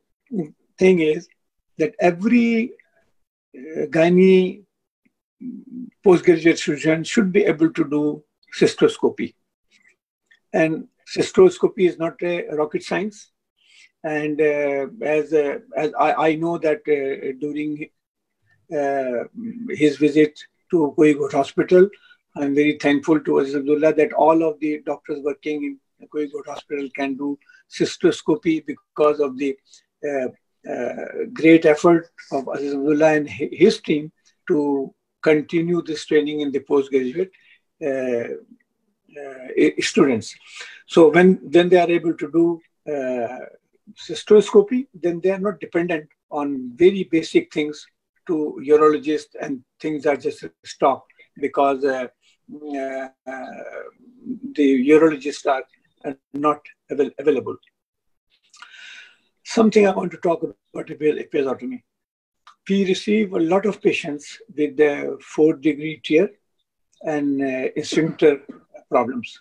thing is that every gynae postgraduate student should be able to do cystoscopy, and cystoscopy is not a rocket science. And as I know that during his visit to Koohi Goth Hospital, I'm very thankful to Aziz Abdullah that all of the doctors working in Koohi Goth Hospital can do cystoscopy because of the great effort of Aziz Abdullah and his team to continue this training in the postgraduate students. So when they are able to do cystoscopy, then they are not dependent on very basic things to urologists, and things are just stopped because the urologists are not available. Something I want to talk about episiotomy. We receive a lot of patients with the 4th degree tear and sphincter problems.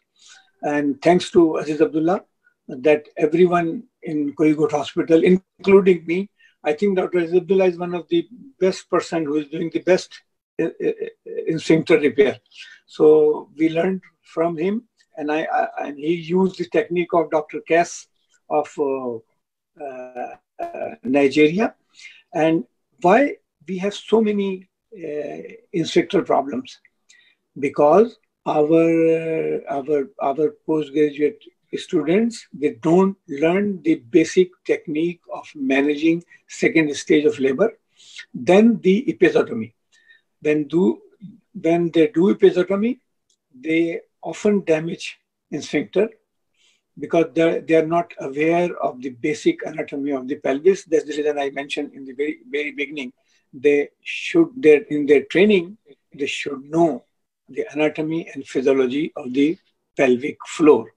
And thanks to Aziz Abdullah, that everyone in Koohi Goth Hospital, including me, I think Dr. Aziz Abdullah is one of the best person who is doing the best in sphincter repair. So we learned from him, and and he used the technique of Dr. Cass of Nigeria. And why we have so many sphincter problems? Because our postgraduate students, they don't learn the basic technique of managing second stage of labor, then the episiotomy. When they do episiotomy, they often damage sphincter because they are not aware of the basic anatomy of the pelvis. That's the reason I mentioned in the very, very beginning. In their training, they should know the anatomy and physiology of the pelvic floor.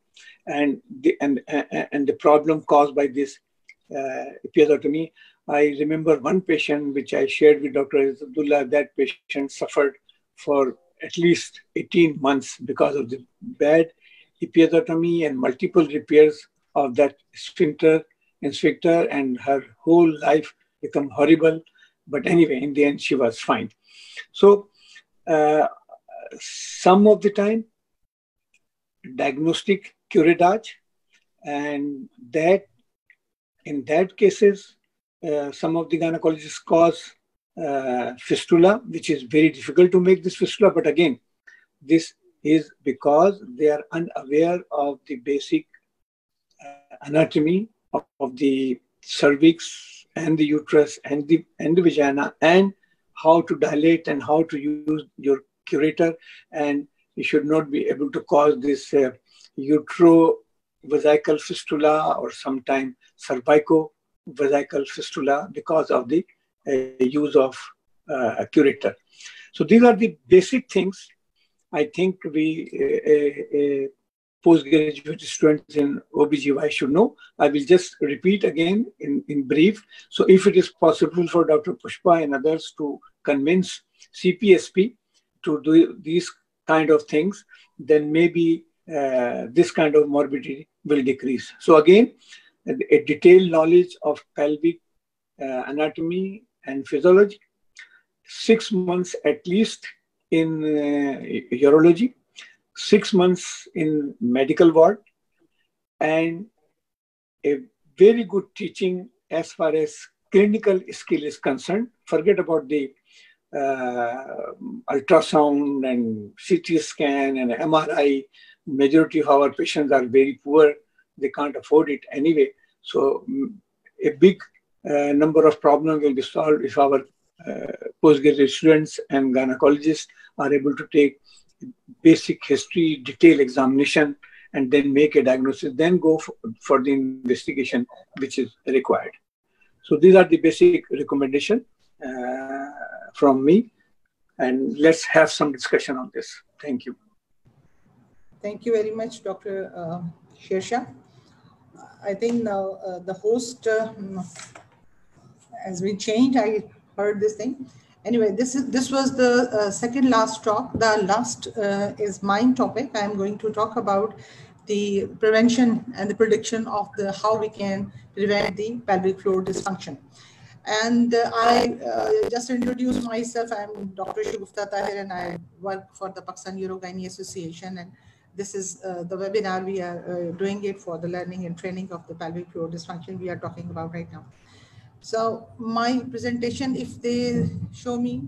And the problem caused by this episiotomy. I remember one patient which I shared with Dr. Abdullah. That patient suffered for at least 18 months because of the bad episiotomy and multiple repairs of that sphincter, and her whole life become horrible. But anyway, in the end, she was fine. So some of the time, diagnostic curettage, and that in that cases, some of the gynecologists cause fistula, which is very difficult to make this fistula. But again, this is because they are unaware of the basic anatomy of the cervix and the uterus and the vagina, and how to dilate and how to use your curator. And you should not be able to cause this utero-vesical fistula or sometimes cervico-vesical fistula because of the use of a curator. So these are the basic things I think we postgraduate students in OBGY should know. I will just repeat again in brief. So if it is possible for Dr. Pushpa and others to convince CPSP to do these kind of things, then maybe this kind of morbidity will decrease. So again, a detailed knowledge of pelvic anatomy and physiology, 6 months at least in urology, 6 months in medical ward, and a very good teaching as far as clinical skill is concerned. Forget about the ultrasound and CT scan and MRI. Majority of our patients are very poor. They can't afford it anyway. So a big number of problems will be solved if our postgraduate students and gynecologists are able to take basic history, detailed examination, and then make a diagnosis, then go for the investigation which is required. So these are the basic recommendations from me, and let's have some discussion on this. Thank you. Thank you very much, Dr. Shersha. I think now the host has been changed. I heard this thing. Anyway, this was the second last talk. The last is mine topic. I am going to talk about the prevention and the prediction of the how we can prevent the pelvic floor dysfunction. And I just introduced myself. I am Dr. Shugufta Tahir, and I work for the Pakistan Urogynae Association. And this is the webinar we are doing it for the learning and training of the pelvic floor dysfunction we are talking about right now. So my presentation, if they show me,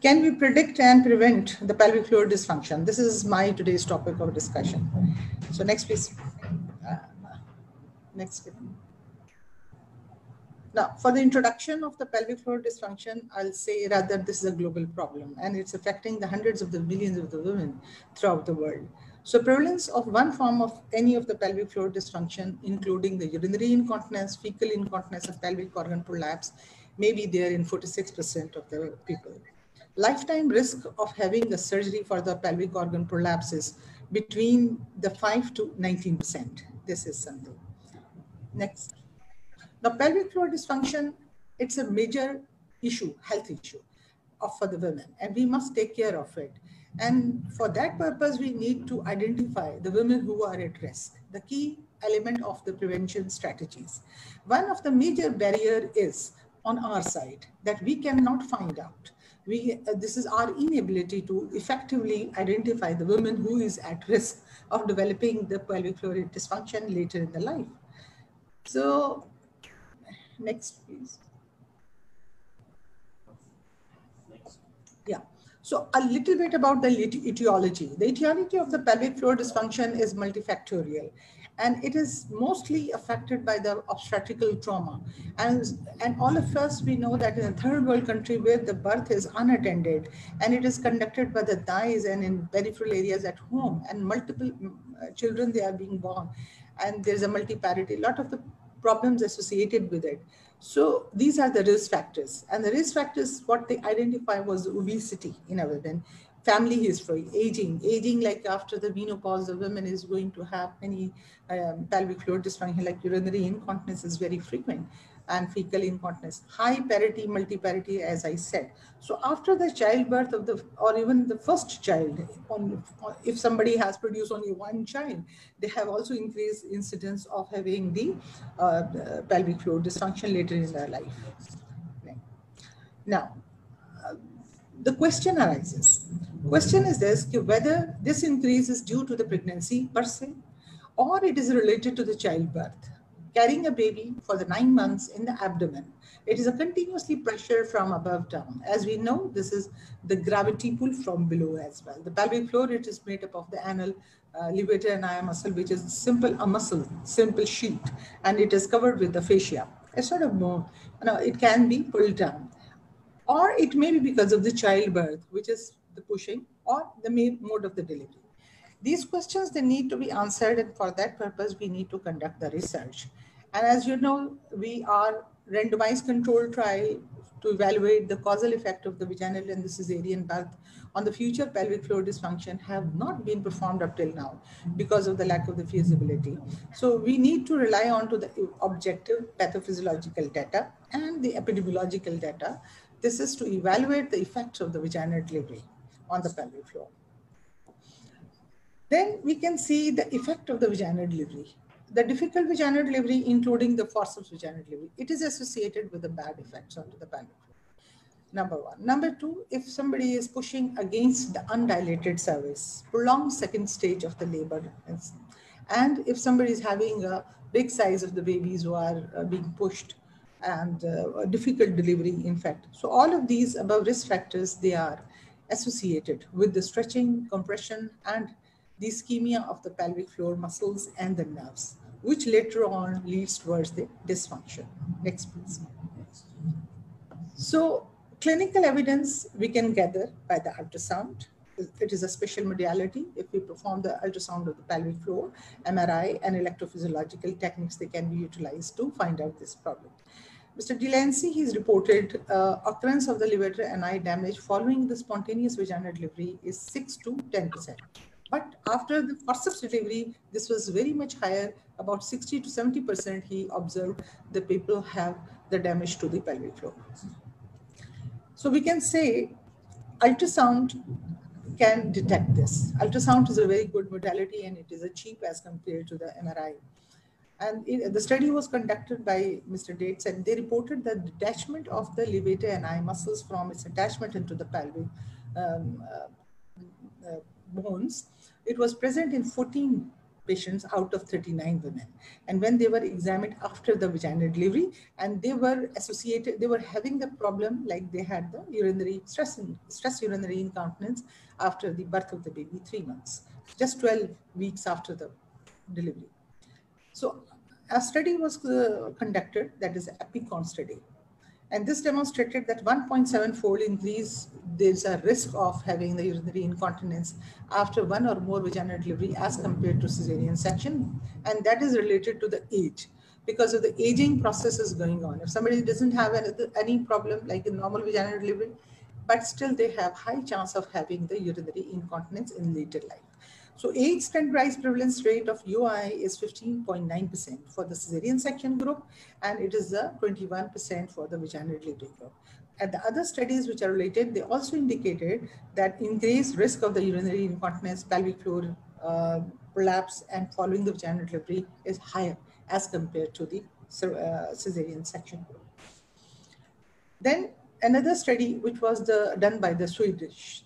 can we predict and prevent the pelvic floor dysfunction? This is my today's topic of discussion. So next please. Next. Now for the introduction of the pelvic floor dysfunction, I'll say rather this is a global problem and it's affecting the hundreds of the millions of the women throughout the world. So prevalence of one form of any of the pelvic floor dysfunction, including the urinary incontinence, fecal incontinence, and pelvic organ prolapse, may be there in 46% of the people. Lifetime risk of having the surgery for the pelvic organ prolapse is between the 5 to 19%. This is something. Next. Now, pelvic floor dysfunction, it's a major issue, health issue for the women, and we must take care of it. And for that purpose, we need to identify the women who are at risk, the key element of the prevention strategies. One of the major barrier is on our side that we cannot find out. This is our inability to effectively identify the women who is at risk of developing the pelvic floor dysfunction later in the life. So next, please. Yeah. So a little bit about the etiology. The etiology of the pelvic floor dysfunction is multifactorial, and it is mostly affected by the obstetrical trauma. And all of us, we know that in a third world country where the birth is unattended and it is conducted by the thighs and in peripheral areas at home, and multiple children, they are being born, and there's a multiparity, a lot of the problems associated with it. So these are the risk factors, and the risk factors, what they identify was obesity in a woman, family history, aging, like after the menopause, the woman is going to have any pelvic floor dysfunction, like urinary incontinence is very frequent, and fecal incontinence, high parity, multiparity, as I said. So after the childbirth of the, or even the first child, if somebody has produced only one child, they have also increased incidence of having the pelvic floor dysfunction later in their life. Right. Now, the question arises. Question is this, whether this increase is due to the pregnancy per se, or it is related to the childbirth. carrying a baby for the 9 months in the abdomen. It is a continuously pressure from above down. As we know, this is the gravity pull from below as well. The pelvic floor, it is made up of the anal, levator and iliac muscle, which is simple sheet, and it is covered with the fascia. It's sort of more, it can be pulled down. Or it may be because of the childbirth, which is the pushing, or the main mode of the delivery. These questions, they need to be answered, and for that purpose, we need to conduct the research. And as you know, we are randomized controlled trial to evaluate the causal effect of the vaginal and the cesarean birth on the future pelvic floor dysfunction have not been performed up till now because of the lack of the feasibility. So we need to rely on to the objective pathophysiological data and the epidemiological data. This is to evaluate the effects of the vaginal delivery on the pelvic floor. Then we can see the effect of the vaginal delivery. The difficult vaginal delivery, including the forceps vaginal delivery, it is associated with the bad effects onto the pelvic floor. Number one. Number two, if somebody is pushing against the undilated cervix, prolonged second stage of the labor, and if somebody is having a big size of the babies who are being pushed, and a difficult delivery, in fact. So all of these above risk factors, they are associated with the stretching, compression, and the ischemia of the pelvic floor muscles and the nerves, which later on leads towards the dysfunction. Next, please. So clinical evidence we can gather by the ultrasound. It is a special modality. If we perform the ultrasound of the pelvic floor, MRI and electrophysiological techniques, they can be utilized to find out this problem. Mr. Delancey, he's reported occurrence of the levator and iliac damage following the spontaneous vaginal delivery is 6 to 10%. But after the forceps delivery, this was very much higher, about 60 to 70%. He observed the people have the damage to the pelvic floor. So we can say ultrasound can detect this. Ultrasound is a very good modality, and it is a cheap as compared to the MRI. And the study was conducted by Mr. Gates, and they reported the detachment of the levator and iliac muscles from its attachment into the pelvic bones. It was present in 14 patients out of 39 women. And when they were examined after the vaginal delivery, and they were having the problem like they had the urinary stress urinary incontinence after the birth of the baby 3 months, just 12 weeks after the delivery. So a study was conducted, that is EPICON study. And this demonstrated that 1.7-fold increase, there's a risk of having the urinary incontinence after one or more vaginal delivery as compared to cesarean section. And that is related to the age, because of the aging process is going on. If somebody doesn't have any problem like a normal vaginal delivery, but still they have high chance of having the urinary incontinence in later life. So age standardized prevalence rate of UI is 15.9% for the cesarean section group, and it is 21% for the vaginal delivery group. And the other studies which are related, they also indicated that increased risk of the urinary incontinence, pelvic floor prolapse, and following the vaginal delivery is higher as compared to the cesarean section group. Then another study which was done by the Swedish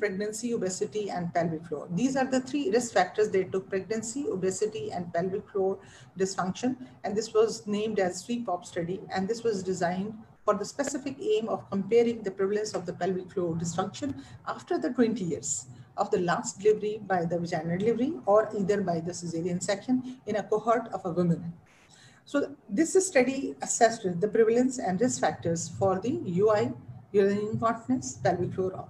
pregnancy, obesity, and pelvic floor. These are the three risk factors they took: pregnancy, obesity, and pelvic floor dysfunction. And this was named as SWEEPOP study. And this was designed for the specific aim of comparing the prevalence of the pelvic floor dysfunction after the 20 years of the last delivery by the vaginal delivery or either by the cesarean section in a cohort of a woman. So this study assessed the prevalence and risk factors for the UI, urinary incontinence, pelvic floor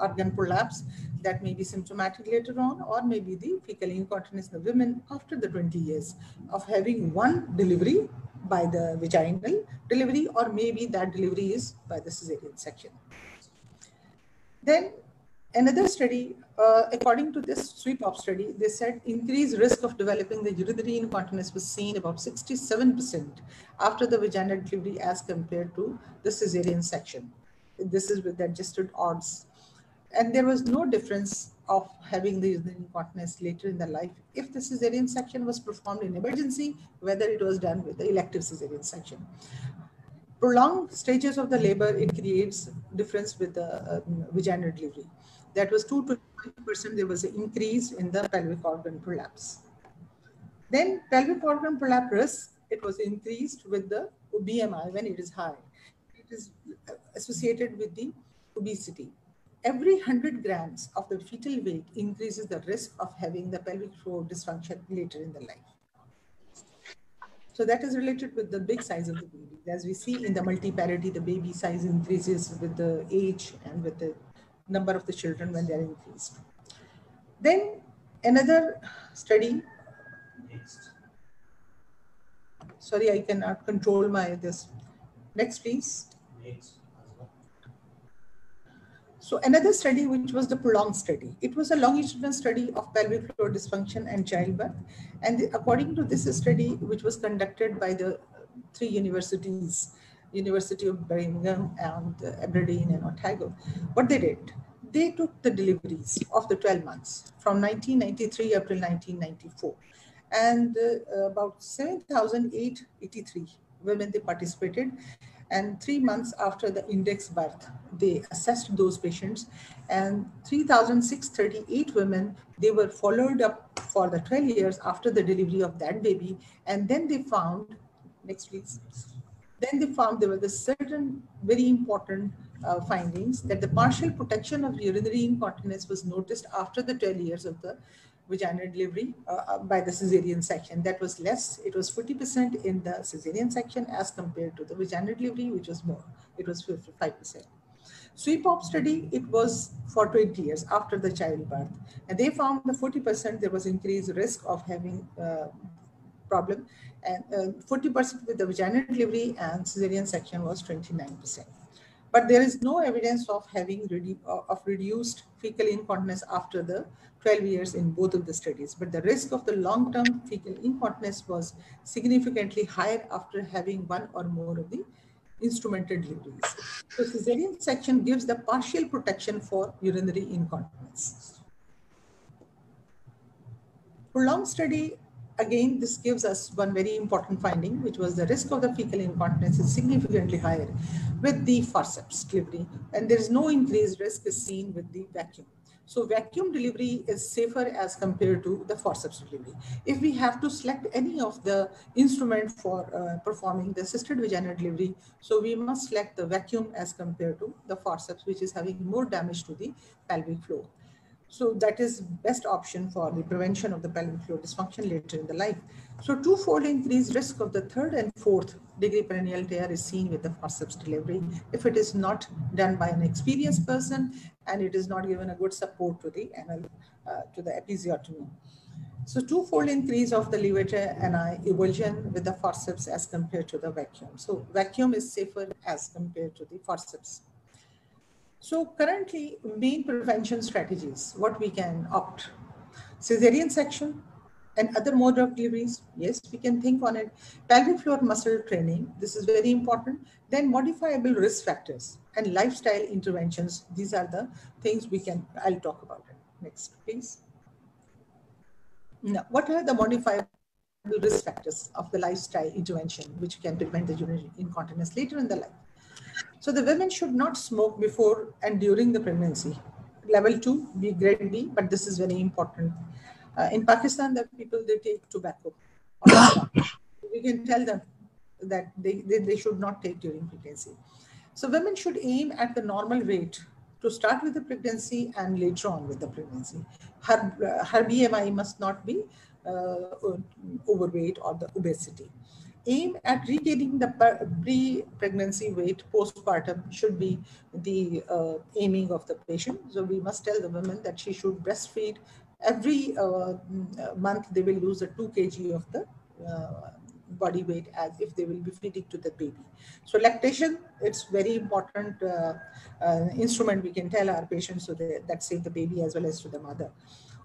organ prolapse that may be symptomatic later on, or maybe the fecal incontinence in the women after the 20 years of having one delivery by the vaginal delivery, or maybe that delivery is by the cesarean section. Then another study, according to this SWEEPOP study, they said increased risk of developing the urinary incontinence was seen about 67% after the vaginal delivery as compared to the cesarean section. This is with the adjusted odds. And there was no difference of having the urinary incontinence later in the life if the cesarean section was performed in emergency, whether it was done with the elective cesarean section. Prolonged stages of the labor, it creates difference with the vaginal delivery. That was 2 to 20%, there was an increase in the pelvic organ prolapse. Then pelvic organ prolapse risk it was increased with the BMI when it is high. It is associated with the obesity. Every 100 grams of the fetal weight increases the risk of having the pelvic floor dysfunction later in the life. So that is related with the big size of the baby. As we see in the multiparity, the baby size increases with the age and with the number of the children when they are increased. Then another study. Sorry, I cannot control my this. Next, please. So another study, which was the prolonged study. It was a longitudinal study of pelvic floor dysfunction and childbirth. And according to this study, which was conducted by the three universities, University of Birmingham and Aberdeen and Otago, what they did, they took the deliveries of the 12 months from 1993 up till 1994. And about 7,883 women, they participated. And 3 months after the index birth, they assessed those patients, and 3,638 women, they were followed up for the 12 years after the delivery of that baby. And then they found, next please, then they found there were the certain very important findings that the partial protection of urinary incontinence was noticed after the 12 years of the vaginal delivery by the cesarean section. That was less, it was 40% in the cesarean section as compared to the vaginal delivery, which was more, it was 55%. SWEEPOP study, it was for 20 years after the childbirth, and they found the 40% there was increased risk of having problem, and 40% with the vaginal delivery, and cesarean section was 29%. But there is no evidence of having reduced fecal incontinence after the 12 years in both of the studies. But the risk of the long-term fecal incontinence was significantly higher after having one or more of the instrumented deliveries. So cesarean section gives the partial protection for urinary incontinence. Prolonged study, again, this gives us one very important finding, which was the risk of the fecal incontinence is significantly higher with the forceps delivery, and there is no increased risk is seen with the vacuum. So vacuum delivery is safer as compared to the forceps delivery. If we have to select any of the instrument for performing the assisted vaginal delivery, so we must select the vacuum as compared to the forceps, which is having more damage to the pelvic floor. So that is best option for the prevention of the pelvic floor dysfunction later in the life. So twofold increased risk of the third and fourth degree perineal tear is seen with the forceps delivery if it is not done by an experienced person and it is not given a good support to the anal, to the episiotomy. So twofold increase of the levator ani avulsion with the forceps as compared to the vacuum. So vacuum is safer as compared to the forceps. So currently, main prevention strategies, what we can opt, cesarean section and other mode of deliveries. Yes, we can think on it. Pelvic floor muscle training, this is very important. Then modifiable risk factors and lifestyle interventions. These are the things we can, I'll talk about it. Next, please. Now, what are the modifiable risk factors of the lifestyle intervention which can prevent the urinary incontinence later in the life? So the women should not smoke before and during the pregnancy. Level 2, B, grade B, but this is very important. In Pakistan, the people, they take tobacco. We can tell them that they should not take during pregnancy. So women should aim at the normal weight to start with the pregnancy and later on with the pregnancy. Her BMI must not be overweight or the obesity. Aim at regaining the pre-pregnancy weight postpartum should be the aiming of the patient. So we must tell the woman that she should breastfeed. Every month they will lose a 2 kg of the body weight as if they will be feeding to the baby. So lactation, it's very important instrument we can tell our patients so that save the baby as well as to the mother.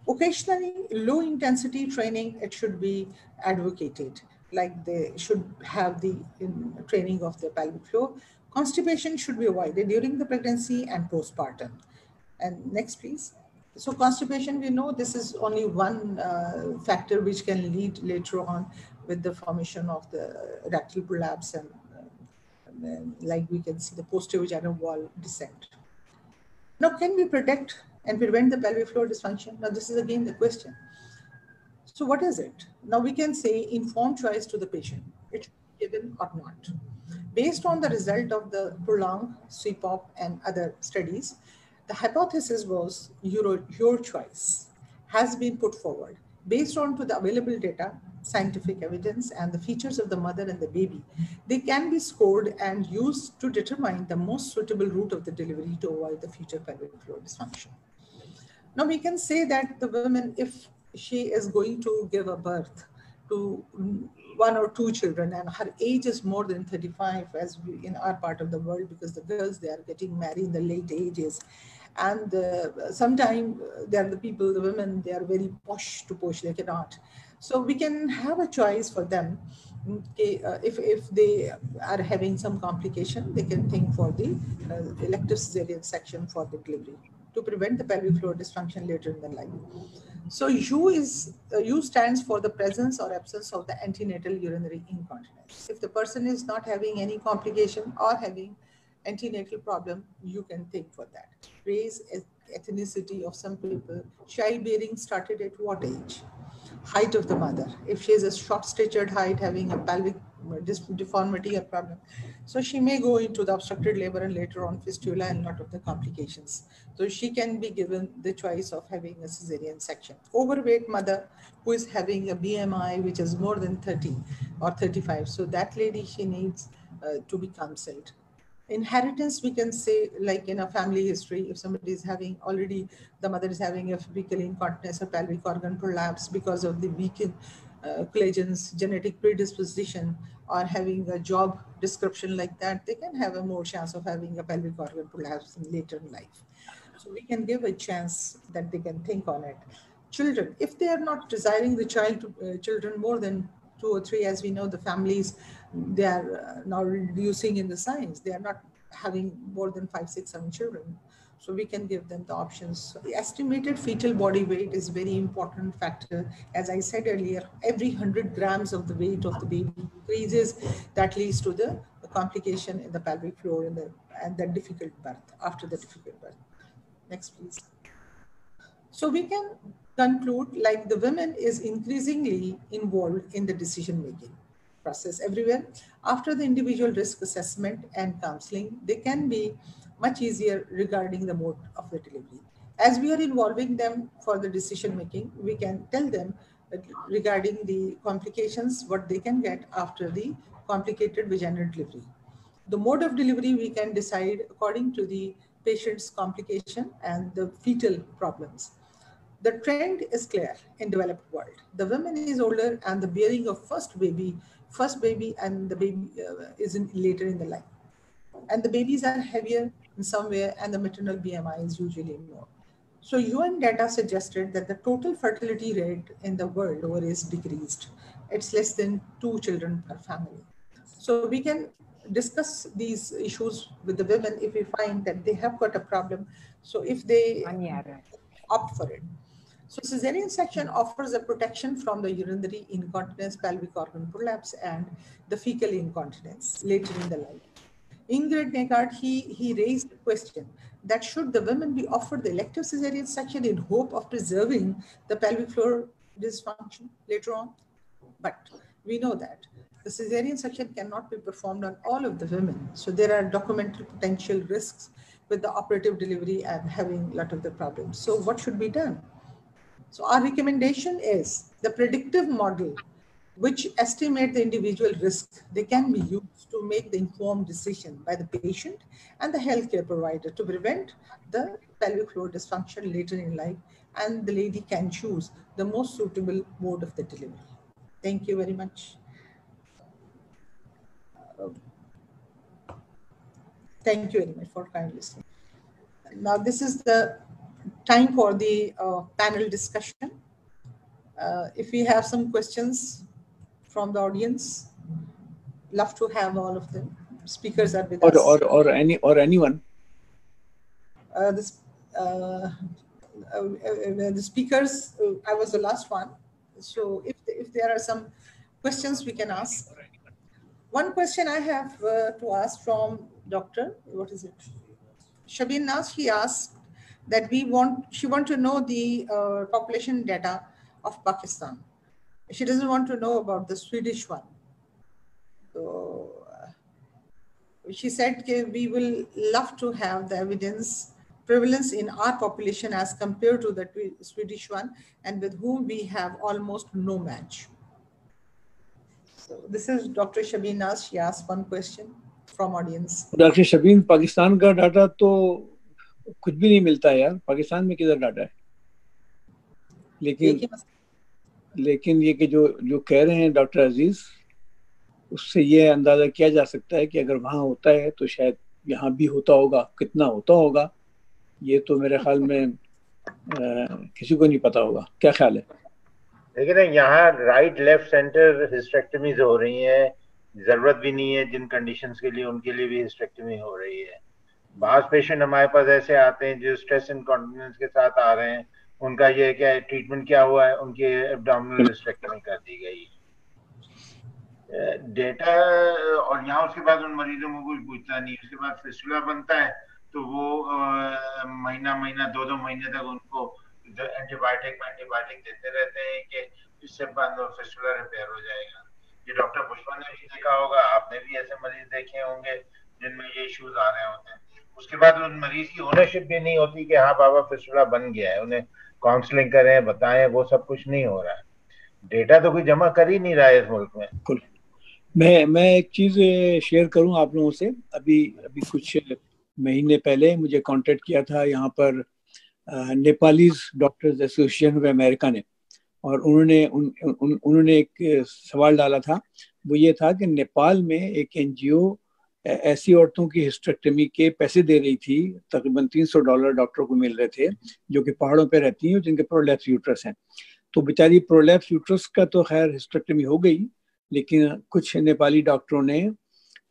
Occasionally, low intensity training, it should be advocated. Like they should have the training of the pelvic floor. Constipation should be avoided during the pregnancy and postpartum. And next, please. So constipation, we know this is only one factor which can lead later on with the formation of the rectal prolapse and like we can see the posterior vaginal wall descent. Now, can we protect and prevent the pelvic floor dysfunction? Now, this is again the question. So what is it? Now we can say informed choice to the patient. It given or not. Based on the result of the prolonged SWEEPOP and other studies, the hypothesis was your choice has been put forward. Based on to the available data, scientific evidence, and the features of the mother and the baby, they can be scored and used to determine the most suitable route of the delivery to avoid the future pelvic floor dysfunction. Now we can say that the woman, if she is going to give a birth to one or two children and her age is more than 35, as we, in our part of the world, because the girls, they are getting married in the late ages. And sometimes there are the people, the women, they are very posh to posh, they cannot. So we can have a choice for them. If they are having some complication, they can think for the elective cesarean section for the delivery to prevent the pelvic floor dysfunction later in the life. So U is U stands for the presence or absence of the antenatal urinary incontinence. If the person is not having any complication or having antenatal problem, you can think for that. Race, ethnicity of some people, childbearing started at what age, height of the mother, if she is a short-statured height having a pelvic deformity or problem, so she may go into the obstructed labor and later on fistula and lot of the complications. So she can be given the choice of having a cesarean section. Overweight mother who is having a BMI which is more than 30 or 35, so that lady, she needs to be counseled. Inheritance, we can say, like in a family history, if somebody is having already, the mother is having a fecal incontinence or pelvic organ prolapse because of the weakened collagens, genetic predisposition, or having a job description like that, they can have a more chance of having a pelvic organ prolapse in later in life. So we can give a chance that they can think on it. Children, if they are not desiring the children more than 2 or 3, as we know, the families, they are now reducing in the size. They are not having more than 5, 6, 7 children. So we can give them the options. The estimated fetal body weight is very important factor. As I said earlier, every 100 grams of the weight of the baby increases. That leads to the complication in the pelvic floor and the difficult birth, after the difficult birth. Next, please. So we can conclude, like the women is increasingly involved in the decision-making process everywhere. After the individual risk assessment and counseling, they can be much easier regarding the mode of the delivery. As we are involving them for the decision-making, we can tell them regarding the complications, what they can get after the complicated vaginal delivery. The mode of delivery we can decide according to the patient's complication and the fetal problems. The trend is clear in developed world. The woman is older and the bearing of first baby and the baby is later in the life. And the babies are heavier in some way and the maternal BMI is usually more. So UN data suggested that the total fertility rate in the world over is decreased. It's less than 2 children per family. So we can discuss these issues with the women if we find that they have got a problem. So if they opt for it. So cesarean section offers a protection from the urinary incontinence, pelvic organ prolapse, and the fecal incontinence later in the life. Ingrid Negard, he raised the question that should the women be offered the elective cesarean section in hope of preserving the pelvic floor dysfunction later on? But we know that the cesarean section cannot be performed on all of the women. So there are documented potential risks with the operative delivery and having a lot of the problems. So what should be done? So our recommendation is the predictive model, which estimate the individual risk. They can be used to make the informed decision by the patient and the healthcare provider to prevent the pelvic floor dysfunction later in life. And the lady can choose the most suitable mode of the delivery. Thank you very much. Thank you very much for kind listening. Now this is the time for the panel discussion. If we have some questions from the audience, love to have all of them. Speakers are with us. Or anyone. The speakers. I was the last one. So if there are some questions, we can ask. One question I have to ask from Dr. What is it? Shabin Nas. He asked that she wants to know the population data of Pakistan. She doesn't want to know about the Swedish one. So she said we will love to have the evidence prevalence in our population as compared to the Swedish one, and with whom we have almost no match. So this is Dr. Shabina. She asked one question from audience. Dr. Shabin, Pakistan ka data to kuch bhi nahi milta yaar. Pakistan mein kidhar data hai? लेकिन ये कि जो कह रहे हैं doctor अजीज, उससे ये अंदाजा किया जा सकता है कि अगर वहाँ होता है तो शायद यहाँ भी होता होगा, कितना होता होगा ये तो मेरे ख्याल में किसी को नहीं पता होगा। क्या ख्याल है? लेकिन यहाँ राइट लेफ्ट सेंटर हिस्टेक्टमीज हो रही हैं, जरूरत भी नहीं है, जिन कंडीशंस के लिए उनके लिए भी हिस्टेक्टमी हो रही है। बहुत पेशेंट हमारे पास ऐसे आते हैं जो स्ट्रेस इनकॉन्टिनेंस के साथ आ रहे हैं, उनका ये क्या है, ट्रीटमेंट क्या हुआ है, उनकी एब्डोमिनल हिस्टेक्टमी कर दी गई। डेटा और यहाँ उसके बाद उन मरीजों को कुछ पूछता नहीं, उसके बाद फिस्टुला बनता है तो वो महीना महीना दो महीने तक उनको एंटीबायोटिक देते रहते हैं कि इससे फिस्टुला रिपेयर हो जाएगा। ये डॉक्टर पुष्पा ने भी देखा होगा, आपने भी ऐसे मरीज देखे होंगे जिनमें ये इश्यूज आ रहे होते हैं। उसके बाद उन मरीज की ओनरशिप भी नहीं होती कि हाँ बाबा फिस्टुला बन गया है, उन्हें काउंसलिंग करें, बताएं, वो सब कुछ नहीं हो रहा है। डेटा तो कोई जमा कर ही नहीं रहा है इस मुल्क में। बिल्कुल। मैं एक चीज शेयर करूं आप लोगों से। अभी कुछ महीने पहले मुझे कांटेक्ट किया था यहाँ पर Nepalese doctors association of America ने, और उन्होंने एक सवाल डाला था। वो ये था कि नेपाल में एक NGO ऐसी औरतों की हिस्टेक्टमी के पैसे दे रही थी, तकरीबन $300 डॉक्टर को मिल रहे थे जो कि पहाड़ों पे रहती हैं और जिनके प्रोलैप्स यूट्रस हैं। तो बेचारी प्रोलैप्स यूट्रस का तो खैर हिस्टेक्टमी हो गई, लेकिन कुछ नेपाली डॉक्टरों ने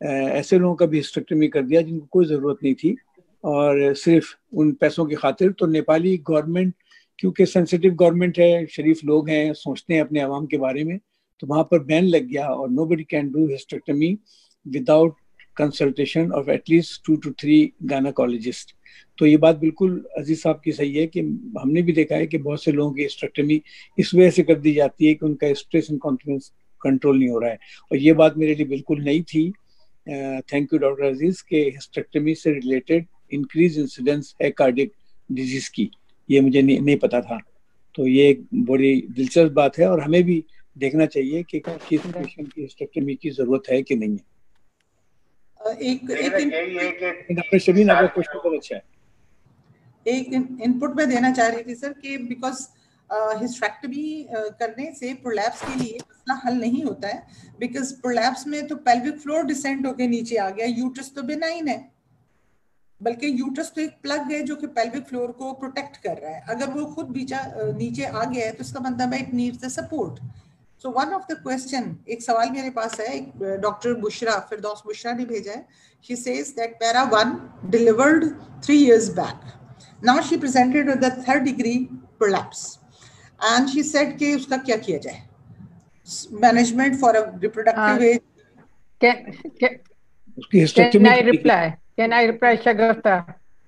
ऐसे लोगों का भी हिस्टेक्टमी कर दिया जिनको कोई ज़रूरत नहीं थी, और सिर्फ उन पैसों की खातिर। तो नेपाली गवर्नमेंट क्योंकि सेंसिटिव गवर्नमेंट है, शरीफ लोग हैं, सोचते हैं अपने आवाम के बारे में, तो वहाँ पर बैन लग गया और nobody can do hysterectomy without consultation of at least 2 to 3 gynaecologist. तो ये बात बिल्कुल अजीज साहब की सही है कि हमने भी देखा है कि बहुत से लोगों की हिस्टेक्टमी इस वजह से कर दी जाती है कि उनका स्ट्रेस इनकॉन्टिनेंस कंट्रोल नहीं हो रहा है, और ये बात मेरे लिए बिल्कुल नई थी। थैंक यू डॉक्टर अजीज के हिस्टेक्टमी से रिलेटेड इंक्रीज इंसिडेंस है कार्डियक डिजीज की, ये मुझे नहीं पता था। तो ये एक बड़ी दिलचस्प बात है और हमें भी देखना चाहिए कि किस पेशेंट की हिस्टेक्टमी की जरूरत है कि नहीं है। एक इनपुट में देना चाह रही थी सर कि बिकॉज हिस्टेक्टमी करने से प्रोलैप्स के लिए मसला हल नहीं होता है, बिकॉज प्रोलैप्स में तो पेल्विक फ्लोर डिसेंट होके नीचे आ गया, यूट्रस तो बेनाइन है, बल्कि यूट्रस तो एक प्लग है जो कि पेल्विक फ्लोर को प्रोटेक्ट कर रहा है। अगर वो खुद नीचे आ गया है तो इसका मतलब है it needs the support. So one of the question, एक सवाल मेरे पास है, एक डॉक्टर बुशरा फिरदौस बुशरा ने भेजा है। She says that para 1 delivered 3 years back. Now she presented with the 3rd degree prolapse, and she said कि उसका क्या किया जाए? Management for a reproductive age. Can I reply शगुफ्ता?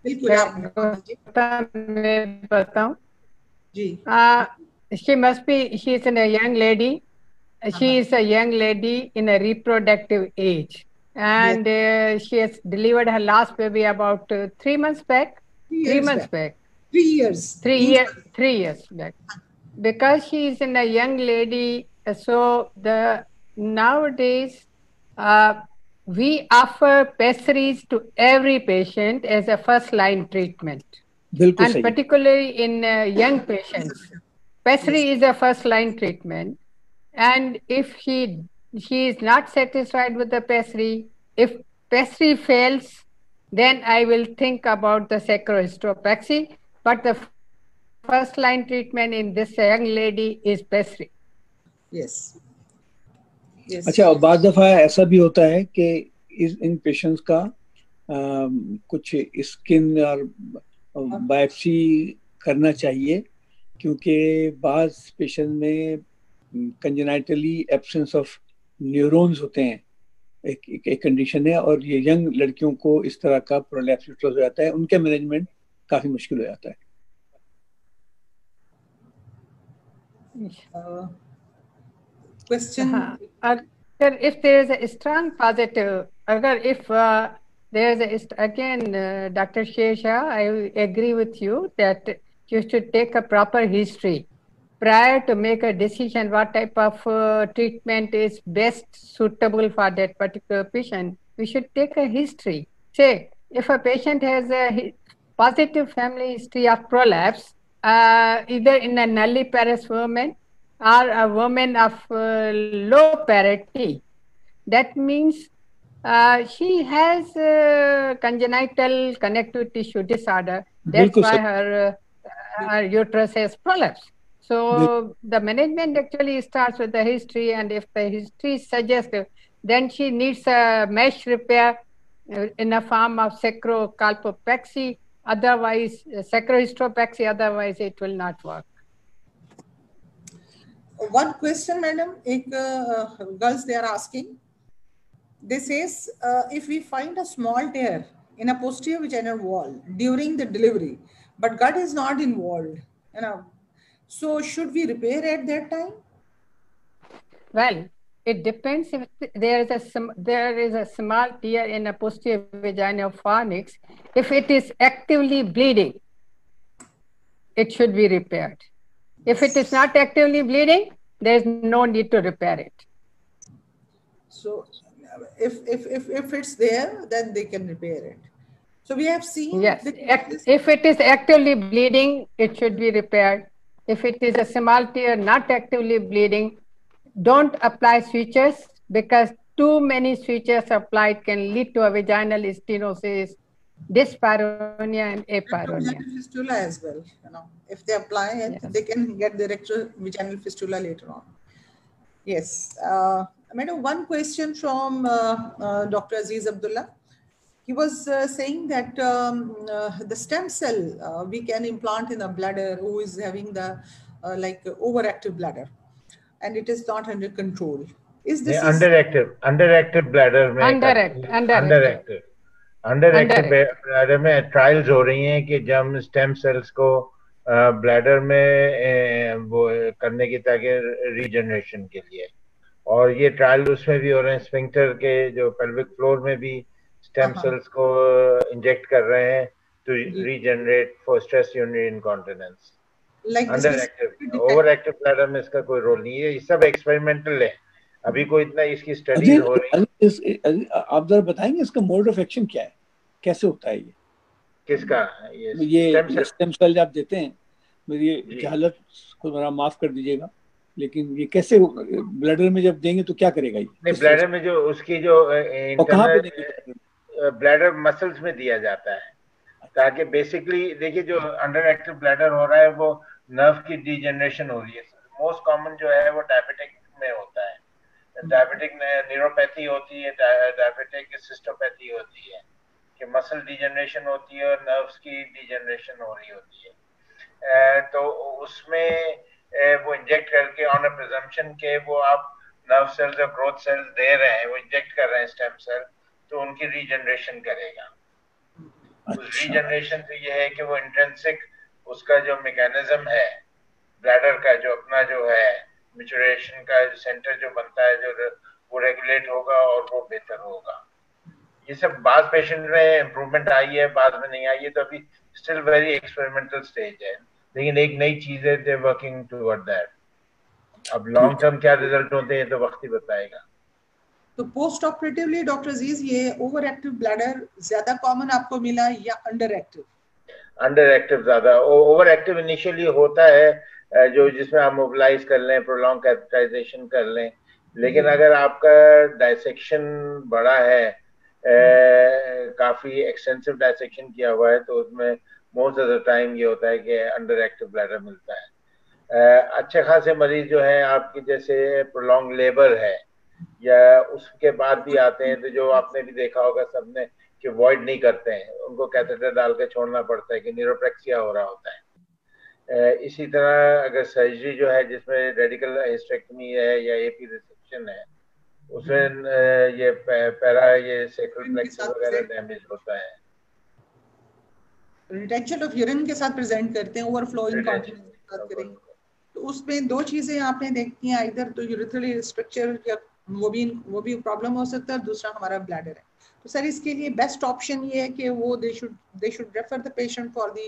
बिल्कुल आप मैं बताऊं जी। She is a young lady. She is a young lady in a reproductive age, and yes, she has delivered her last baby about 3 months back. 3 years back. Because she is in a young lady, so the nowadays we offer pessaries to every patient as a first-line treatment, and particularly in young patients. Pessary is a first-line treatment, and if she is not satisfied with the pessary, if pessary fails, then I will think about the sacrohysteropaxy. But the first-line treatment in this young lady is pessary. Yes. Yes. अच्छा, और बाद दफा ऐसा भी होता है कि इन patients का कुछ स्किन और बायोप्सी करना चाहिए, क्योंकि बाज पेशेंट में कंजेनाइटली एब्सेंस ऑफ न्यूरॉन्स होते हैं, एक कंडीशन है, और ये यंग लड़कियों को इस तरह का प्रोलैप्स हो जाता है, उनके मैनेजमेंट काफी मुश्किल हो जाता है। Question If there is a strong positive, Dr. Shesha, I agree with you that you should take a proper history prior to make a decision what type of treatment is best suitable for that particular patient. We should take a history. Say, if a patient has a positive family history of prolapse, either in a nulliparous woman or a woman of low parity, that means she has congenital connective tissue disorder. That's why her, her uterus has prolapse. So the management actually starts with the history, and if the history is suggestive, then she needs a mesh repair in a form of sacrocalpoplexy, otherwise sacrohysteroplexy, otherwise it will not work. One question, madam, girls, they are asking. They says, if we find a small tear in a posterior vaginal wall during the delivery, but gut is not involved, you know, so should we repair at that time? Well, it depends if there is a small tear in a posterior vaginal fornix. If it is actively bleeding, it should be repaired. If it is not actively bleeding, there is no need to repair it. So if it's there, then they can repair it. So we have seen. Yes. If it is actively bleeding, it should be repaired. If it is a small tear not actively bleeding, don't apply sutures, because too many sutures applied can lead to a vaginal stenosis, dyspareunia, and apareunia. Fistula as well, you know. If they apply it, yes, they can get the rectovaginal fistula later on. Yes. Madam, one question from Dr. Aziz Abdullah. He was saying that the stem cell we can implant in a bladder who is having the overactive bladder, and it is not under control. Is this underactive bladder? Underactive bladder में trials हो रही हैं कि जब stem cells को bladder में वो करने की ताकि regeneration के लिए, और ये trial उसमें भी हो रहे हैं, sphincter के जो pelvic floor में भी stem cells को inject कर रहे हैं to regenerate for stress urinary incontinence. Like underactive, overactive bladder में इसका कोई role नहीं है, ये सब experimental है, अभी कोई इतना इसकी study हो रही है। आप जरा बताएंगे इसका mode of action क्या है, कैसे होता है ये? किसका? ये stem cell आप देते हैं, मेरी जहालत को मेरा माफ कर दीजिएगा, लेकिन ये कैसे bladder में जब देंगे तो क्या करेगा ये? नहीं, bladder में जो उसकी जो bladder muscles में दिया जाता है, ताकि basically देखिए जो underactive bladder हो रहा है वो nerve की degeneration हो रही है. Most common जो है वो diabetic में होता है. Diabetic neuropathy होती है, diabetic cystopathy होती है, कि muscle degeneration होती है और nerves की degeneration हो रही होती है. तो उसमें वो इंजेक्ट करके on a presumption के वो आप nerve cells और growth cells दे रहे हैं, वो इंजेक्ट कर रहे हैं stem cell, तो उनकी regeneration करेगा. रीजनरेशन तो ये है कि वो इंट्रेंसिक उसका जो मैकेनिज्म है ब्लैडर का, जो अपना जो है मैच्योरेशन का जो सेंटर जो बनता है, जो वो रेगुलेट होगा और वो बेहतर होगा. ये सब बाद पेशेंट में इम्प्रूवमेंट आई है, बाद में नहीं आई है, तो अभी स्टिल वेरी एक्सपेरिमेंटल स्टेज है, लेकिन एक नई चीज है, दे वर्किंग टुवर्ड दैट. अब लॉन्ग टर्म क्या रिजल्ट होते हैं तो वक्त ही बताएगा. तो पोस्ट ऑपरेटिवली डॉक्टर अजीज ये ओवरएक्टिव ब्लैडर ज्यादा कॉमन आपको मिला या अंडरएक्टिव? अंडरएक्टिव ज्यादा. ओवरएक्टिव इनिशियली होता है जो जिसमें आप मोबिलाइज कर लें, प्रोलॉन्ग कैथेटराइजेशन कर लें, लेकिन अगर आपका डायसेक्शन बड़ा है, काफी एक्सटेंसिव डायसेक्शन किया हुआ है, तो उसमें मोस्ट ऑफ द टाइम ये होता है कि अंडरएक्टिव ब्लैडर मिलता है. अच्छे खासे मरीज जो है आपकी जैसे प्रोलॉन्ग लेबर है या उसके बाद भी आते हैं, तो जो आपने भी देखा होगा सबने कि वॉइड नहीं करते हैं, उनको कैथेटर डाल के छोड़ना पड़ता है, कि न्यूरोप्लेक्सिया हो रहा होता है. इसी तरह अगर सर्जरी जो है जिसमें रेडिकल हिस्टेक्टमी है या एपी रिसेक्शन है, उसमें ये पैरा ये सैक्रल प्लेक्स वगैरह डैमेज होता है. रिटेंशन ऑफ यूरिन के साथ प्रेजेंट करते हैं, ओवरफ्लो इनकॉन्टिनेंस की बात करेंगे तो उसमें दो चीजें आपने देखती हैं, इधर तो यूरिथ्रल स्ट्रक्चर या वो भी प्रॉब्लम हो सकता है। दूसरा हमारा ब्लैडर है। तो सर इसके लिए बेस्ट ऑप्शन ये है कि वो they should refer the patient for the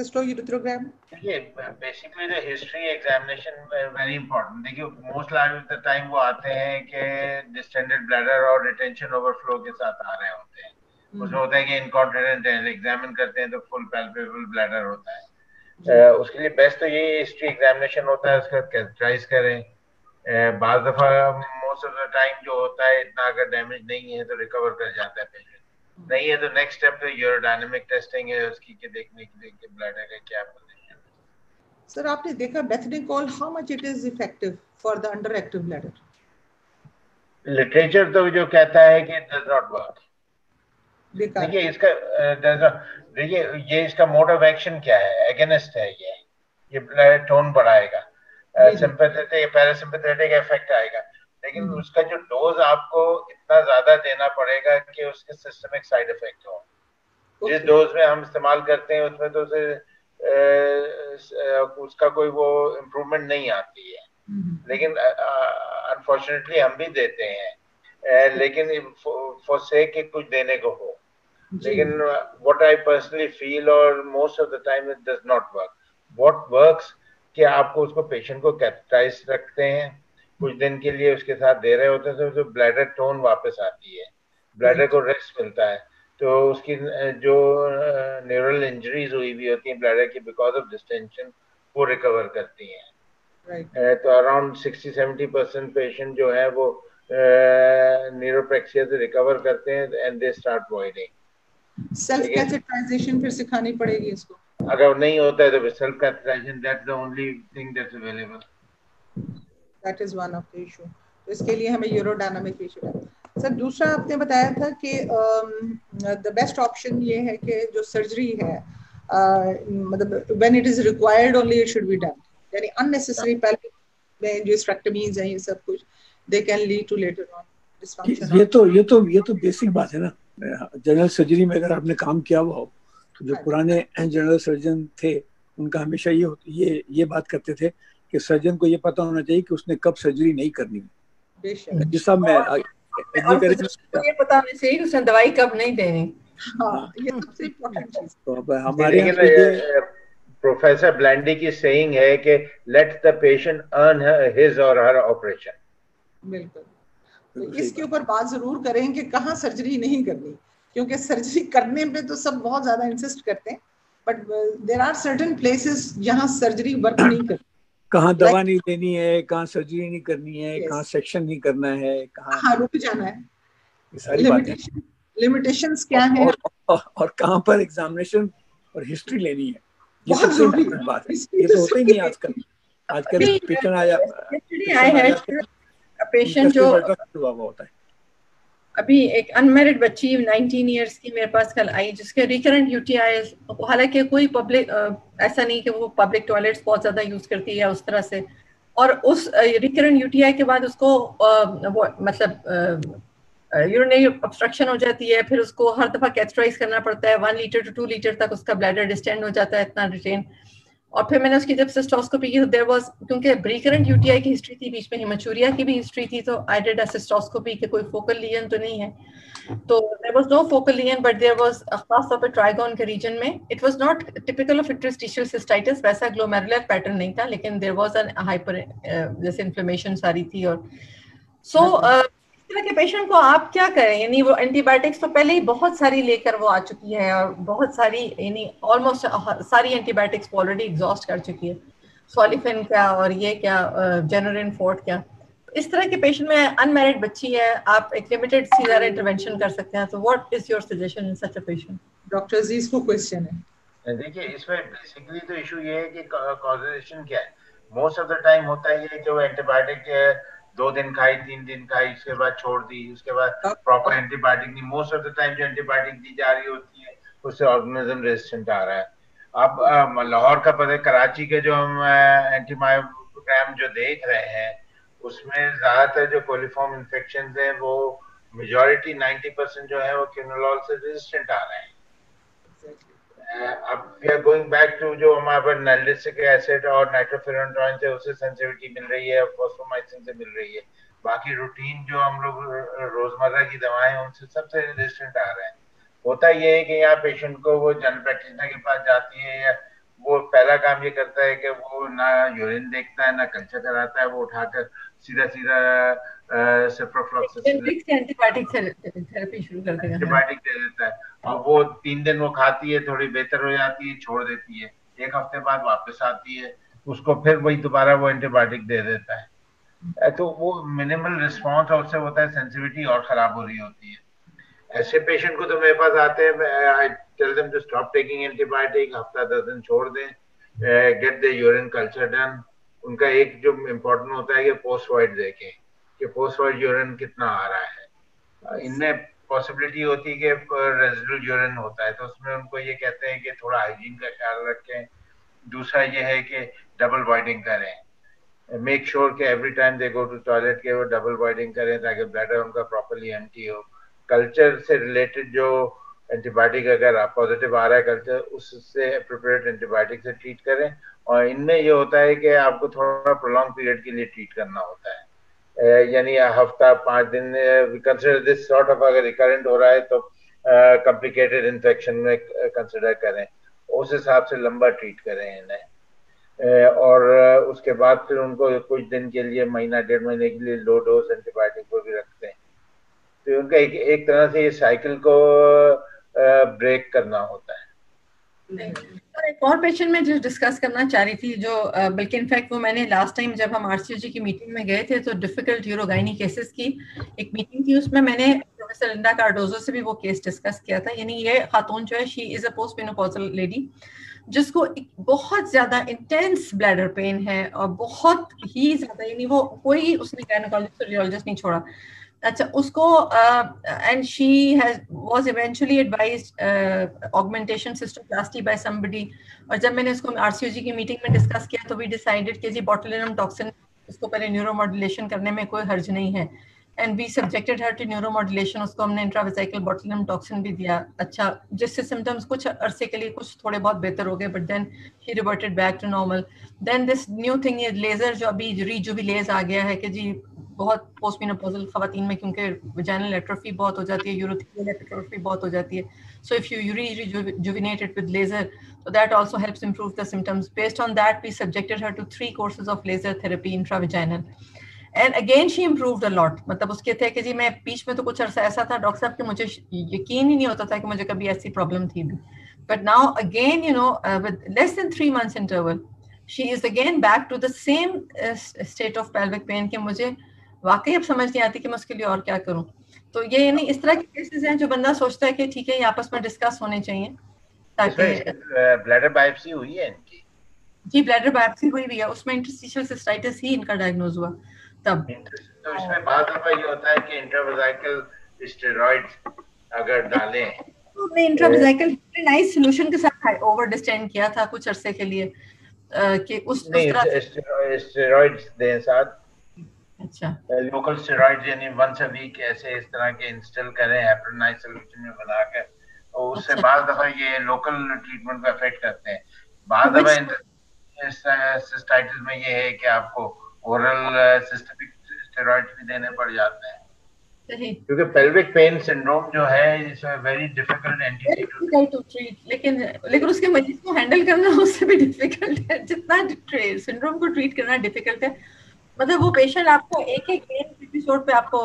cysto urethrogram. Yeah, basically the history examination very important. देखिए most of the time वो आते हैं कि distended bladder और retention overflow के साथ आ रहे होते हैं। उसमें होता है कि incontinent है, examine करते हैं तो full palpable bladder होता है। उसके लिए best तो यही history examination होता है, उसका characterize करें। बाद दफा most of the time जो होता है इतना अगर damage नहीं है तो recover कर जाता है patient। नहीं है तो नेक्स्ट स्टेप पे यूरोडायनेमिक टेस्टिंग है उसकी के देखने के लिए कि ब्लैडर का क्या पोजीशन है। सर आपने देखा bethanechol how much it is effective for the under active bladder? Literature तो जो कहता है कि डज नॉट वर्क। देखिए इसका देखिए ये इसका मोड ऑफ एक्शन क्या है, एगेनिस्ट है। ये ब्लड टोन बढ़ाएगा, सिंपैथेटिक पैरासिम्पैथेटिक इफेक्ट आएगा, लेकिन उसका जो डोज आपको इतना ज्यादा देना पड़ेगा कि उसके सिस्टमिक साइड इफेक्ट हो। जिस डोज में हम इस्तेमाल करते हैं उसमें तो उसका कोई वो इम्प्रूवमेंट नहीं आती है, लेकिन अनफॉर्चुनेटली हम भी देते हैं, लेकिन फॉर सेक के कुछ देने को हो। लेकिन व्हाट आई पर्सनली फील और most of the time it does not work. What works कि आपको उसको पेशेंट को कैथेटराइज रखते हैं कुछ दिन के लिए, उसके साथ दे रहे होते हैं तो ब्लैडर टोन वापस आती है, ब्लैडर को रेस्ट मिलता है, तो उसकी जो न्यूरल इंजरीज हुई भी होती हैं ब्लैडर की बिकॉज ऑफ डिस्टेंशन वो रिकवर करती हैं। right. तो अराउंड 60-70% पेशेंट जो है वो न्यूरोप्रेक्सिया से रिकवर करते हैं and they start voiding. Self catheterisation फिर सिखानी पड़ेगी इसको, अगर नहीं होता है तो self catheterisation that's the only thing that's available. That is one of the issue. तो इसके लिए हमें यूरोडायनामिक इशू है। सर दूसरा आपने बताया था कि the best option ये है कि जो सर्जरी है मतलब when it is required only it should be done, यानी unnecessary pelvic injuries हैं ये सब कुछ they can lead to later on dysfunction। ये तो बेसिक बात है ना। जनरल सर्जरी में अगर आपने काम किया हुआ हो तो जो पुराने जनरल सर्जन थे उनका हमेशा ये बात करते थे कि सर्जन को ये पता होना चाहिए कि उसने कब सर्जरी नहीं करनी है। जैसा मैं ये पता होना चाहिए कि उसने दवाई कब नहीं देनी। ये सबसे इम्पोर्टेंट चीज। तो हमारे प्रोफेसर ब्लैंडी की सेइंग है कि let the patient earn his और हर ऑपरेशन। बिल्कुल, तो इसके ऊपर बात जरूर करें कि कहाँ सर्जरी नहीं करनी, क्योंकि सर्जरी करने पे तो सब बहुत ज्यादा इंसिस्ट करते हैं, but there are certain places जहाँ सर्जरी वर्क नहीं करती। कहाँ दवा नहीं देनी है, कहाँ सर्जरी नहीं करनी है, कहाँ सेक्शन नहीं करना है, कहाँ रुक जाना है, ये सारी बातें लिमिटेशंस क्या है और कहाँ पर एग्जामिनेशन और हिस्ट्री लेनी है, ये सबसे इम्पोर्टेंट बात है। ये तो होता ही नहीं आजकल पेशेंट आया पेशेंट जो होता है। अभी एक अनमेरिड बच्ची 19 इयर्स की मेरे पास कल आई जिसके रिकरेंट यूटीआई, हालांकि कोई पब्लिक ऐसा नहीं कि वो पब्लिक टॉयलेट्स बहुत ज़्यादा यूज़ करती है उस तरह से, और उस रिकरेंट यूटीआई के बाद उसको मतलब यूरिनरी ऑब्स्ट्रक्शन हो जाती है, फिर उसको हर दफ़ा कैथेटराइज करना पड़ता है। 1 लीटर से 2 लीटर तक उसका ब्लैडर डिस्टेंड हो जाता है इतना रिटेन। और फिर मैंने उसकी जब सिस्टोस्कोपी की, देयर वाज, क्योंकि रिकरेंट यूटीआई की हिस्ट्री थी, बीच में हिमेचूरिया की भी हिस्ट्री थी, तो आई डिड अ सिस्टोस्कोपी कि कोई फोकल लीजन तो नहीं है, तो there was no focal lesion, but there was खास तौर पे ट्राइगोन के रीजन में। It was not typical of interstitial cystitis, वैसा ग्लोमेरुलर पैटर्न नहीं था, लेकिन देयर वाज एन हाइपर जैसे इन्फ्लेमेशन सारी थी। और सो के पेशेंट को आप क्या करें, यानी वो एंटीबायोटिक्स तो पहले ही बहुत सारी लेकर वो आ चुकी है, और बहुत सारी यानी ऑलमोस्ट सारी एंटीबायोटिक्स ऑलरेडी एग्जॉस्ट कर चुकी है, सोलिफिन क्या और ये क्या जेनरिन फोर्ट क्या। इस तरह के पेशेंट में अनमैरिड बच्ची है, आप एक लिमिटेड सीजर इंटरवेंशन कर सकते हैं। तो what is your suggestion in such a patient? Doctor ji इसको क्वेश्चन है। देखिए इसमें बेसिकली तो इशू ये है कि कॉजेशन क्या है। मोस्ट ऑफ द टाइम होता है ये जो एंटीबायोटिक 2 दिन खाई, 3 दिन खाई, उसके बाद छोड़ दी, उसके बाद प्रॉपर एंटीबायोटिक नहीं। मोस्ट ऑफ द टाइम जो एंटीबायोटिक दी जा रही होती है उससे ऑर्गेनिज्म रेजिस्टेंट आ रहा है। अब लाहौर का पता है, कराची के जो हम एंटीबायोटिक जो देख रहे हैं उसमें ज्यादातर जो कोलिफॉर्म इन्फेक्शन है वो मेजोरिटी 90% जो है वो क्विनोलॉल से रेजिस्टेंट आ रहे हैं। अब we are going back to जो हमारे पर नैलिसिक एसिड और नाइट्रोफेरोंटॉइन से उसे सेंसिटिविटी मिल रही है, फॉस्फोमाइसिन से मिल रही है, बाकी रूटीन जो हम लोग रोजमर्रा की दवाएं उनसे सबसे रेजिस्टेंट आ रहे हैं। होता ये है कि यहाँ पेशेंट को वो जनरल प्रैक्टिशनर के पास जाती है या वो पहला काम ये करता है कि वो ना यूरिन देखता है ना कल्चर कराता है, वो उठाकर सीधा सीधा एंटीबायोटिक शुरू कर देता है और वो 3 दिन वो खाती है, थोड़ी बेहतर हो जाती है, छोड़ देती है, 1 हफ्ते बाद वापस आती है, उसको फिर वही दोबारा वो एंटीबायोटिक दे देता है। तो वो मिनिमल रिस्पॉन्स उससे होता है, सेंसिटिविटी और खराब हो रही होती है। ऐसे पेशेंट को तो मेरे पास आते हैं, I tell them to stop taking antibiotic, हफ्ता 10 दिन छोड़ दें, get the urine culture done. उनका एक जो इम्पोर्टेंट होता है कि पोस्ट वॉइड देखें कि पोस्ट वॉइड यूरिन कितना आ रहा है। इनमें पॉसिबिलिटी होती है कि रेजिडुअल यूरिन होता है, तो उसमें उनको ये कहते हैं कि थोड़ा हाइजीन का ख्याल रखें। दूसरा ये है कि डबल वॉइडिंग करें, मेक श्योर कि every time they go to toilet के वो डबल वॉइडिंग करें ताकि ब्लैडर उनका प्रॉपरली एम्प्टी हो। कल्चर से रिलेटेड जो एंटीबायोटिक अगर पॉजिटिव आ रहा है कल्चर, उससे एप्रोप्रिएट एंटीबायोटिक से ट्रीट करें। और इनमें ये होता है कि आपको थोड़ा प्रोलॉन्ग पीरियड के लिए ट्रीट करना होता है, यानी हफ्ता 5 दिन। कंसिडर दिस सॉर्ट ऑफ अगर रिकरेंट हो रहा है तो कॉम्प्लिकेटेड इन्फेक्शन में कंसिडर करें, उस हिसाब से लंबा ट्रीट करें इन्हें। और उसके बाद फिर उनको कुछ दिन के लिए, महीना 1.5 महीने के लिए लो डोज एंटीबायोटिक को भी रखते हैं। तो उनका एक तरह से ये साइकिल को ब्रेक करना होता है। और एक और पेशेंट में जो डिस्कस करना चाह रही थी, जो बल्कि इनफैक्ट वो मैंने लास्ट टाइम जब हम आरसीओजी की मीटिंग में गए थे तो डिफिकल्ट यूरोगाइनी केसेस की एक मीटिंग थी, उसमें मैंने प्रोफेसर लिंडा कार्डोजो से भी वो केस डिस्कस किया था। यानी ये खातून जो है, she is a post menopausal lady जिसको बहुत ज्यादा इंटेंस ब्लैडर पेन है और बहुत ही ज्यादा, यानी वो कोई उसने गायनेकोलॉजिस्ट यूरोलॉजिस्ट नहीं छोड़ा। अच्छा, उसको and she has was eventually advised augmentation cystoplasty by somebody. और जब मैंने उसको आरसीओजी की मीटिंग में डिस्कस किया तो वी डिसाइडेड कि जी बॉटुलिनम टॉक्सिन, उसको पहले न्यूरोमॉड्यूलेशन करने में कोई हर्ज नहीं है, and we subjected her to neuromodulation. उसको हमने इंट्रावेसिकल बॉटुलिनम टॉक्सिन भी दिया। अच्छा, जिससे सिम्टम्स कुछ अरसे के लिए कुछ थोड़े बहुत बेहतर हो गए, but then she reverted back to normal. Then this new thing is laser, जो अभी रीजुविलेज आ गया है कि जी बहुत पोस्ट मेनोपॉजल खवातीन में क्योंकि वजाइनल एट्रोफी बहुत हो जाती है, यूरोथेलियल एट्रोफी बहुत हो जाती है, so if you rejuvenate it with laser तो that also helps improve the symptoms. Based on that we subjected her to 3 courses of laser therapy intravaginal, and again she improved a lot. मतलब उसके थे कि जी मैं बीच में तो कुछ अर्सा ऐसा था डॉक्टर साहब कि मुझे यकीन ही नहीं होता था कि मुझे कभी ऐसी प्रॉब्लम थी भी, but now again you know with less than 3 months interval she is again back to the same state of pelvic pain कि मुझे वाकई अब समझ नहीं आती कि मैं उसके लिए और क्या करूं। तो ये यानी इस तरह के केसेस हैं जो बंदा सोचता है कि ठीक है ये आपस में डिस्कस होने चाहिए ताकि ब्लैडर बायोप्सी हुई है इनकी। जी, ब्लैडर बायोप्सी हुई है, उसमें इंटरस्टिशियल सिस्टाइटिस ही इनका डायग्नोज हुआ तब। तो इसमें बात ये होता है कि इंट्रावेसिकल स्टेरॉइड्स अगर डालें तो मैं इंट्रावेसिकल नाइस सॉल्यूशन के साथ ओवर डिस्टेंड किया था कुछ अरसे के लिए कि उस तरह स्टेरॉइड्स दें साथ। अच्छा, लोकल स्टेरॉइड यानी वंस अ वीक ऐसे इस तरह के इंस्टॉल करें एप्रोनाइज सॉल्यूशन में बनाकर, और उससे बाद दफा ये लोकल ट्रीटमेंट को अफेक्ट करते हैं। बाद दफा सिस्टाइटिस में ये है कि आपको ओरल सिस्टेमिक स्टेरॉइड्स भी देने पड़ जाते हैं क्योंकि पेल्विक पेन सिंड्रोम जो है it's a very difficult entity to treat, लेकिन उसके मरीज को हैंडल करना उससे भी डिफिकल्ट है जितना सिंड्रोम को ट्रीट करना डिफिकल्ट है। मतलब वो पेशेंट आपको एक-एक एपिसोड पे आपको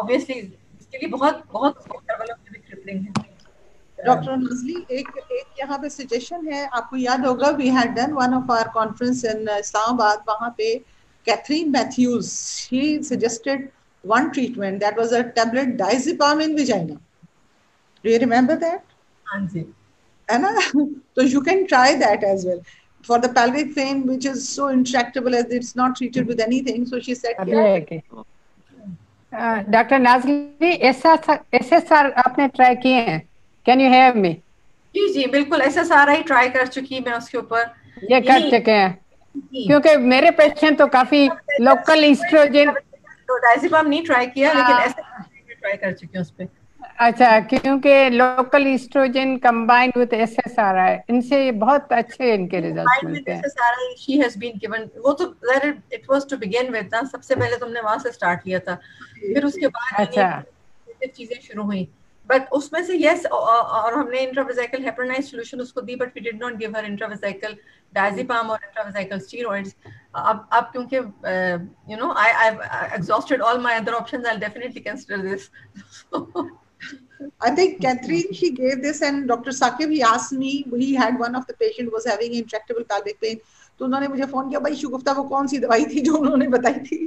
ऑब्वियसली इसके लिए बहुत बहुत है। डॉक्टर नजली, एक यहाँ पे सजेशन है, आपको याद होगा we had done one of our conference in Islamabad, वहाँ पे Catherine Matthews she suggested one treatment that was a tablet diazepam in vagina, do you remember that? हां जी, है ना? तो you can try that as well for the pelvic pain which is so intractable as it's not treated with anything, so she said okay. Dr. Nazli, SSR aapne try kiye hain? Can you hear me? जी बिल्कुल, SSR ही try कर चुकी मैं, उसके ऊपर ये कर चुके हैं क्योंकि मेरे पेशेंट तो काफी लोकल एस्ट्रोजन, डाइज़ेपाम नहीं ट्राई किया लेकिन SSR ट्राई कर चुकी हूं उस पे। अच्छा, क्योंकि local oestrogen combined with SSRI, इनसे ये बहुत अच्छे इनके रिजल्ट्स मिलते हैं। SSRI she has been given, वो तो it was to begin with ना, सबसे पहले तुमने वहां से स्टार्ट किया था, फिर उसके बाद अच्छा चीजें शुरू हुई, बट उसमें से यस, और हमने इंट्रावेसिकल हेपरिनाइज सॉल्यूशन उसको दी, but we did not give her intravesical diazepam और इंट्रावेसिकल स्टेरॉइड्स। अब क्योंकि you know I exhausted all my other options, I will definitely consider this. I think Catherine, she gave this, and Dr. Saqib, he asked me, he had one of the patient was having intractable pelvic pain, तो उन्होंने मुझे phone किया, भाई शुगुफ्ता वो कौन सी दवाई थी जो उन्होंने बताई थी?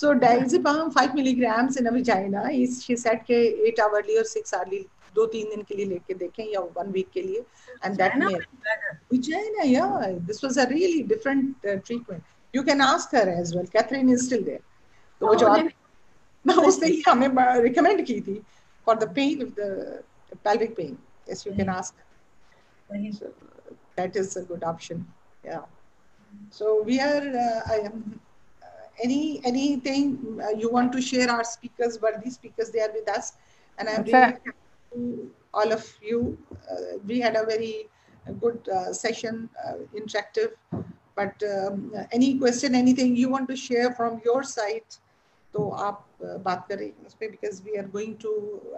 So diazepam 5 mg in a vagina, she said के 8 hourly और 6 hourly 2-3 दिन के लिए लेके देखें या 1 week के लिए, and that may vagina, yeah, this was a really different treatment. You can ask her as well. Catherine is still there. तो वो जो उसने ही हमें recommend की थी for the pain of the pelvic pain, yes, you can ask. So that is a good option. Yeah, so we are anything you want to share? Our speakers were the speakers, they are with us, and I'm really happy to all of you. We had a very good session, interactive, but any question, anything you want to share from your side, तो आप बात करें उस पर, because we are going to,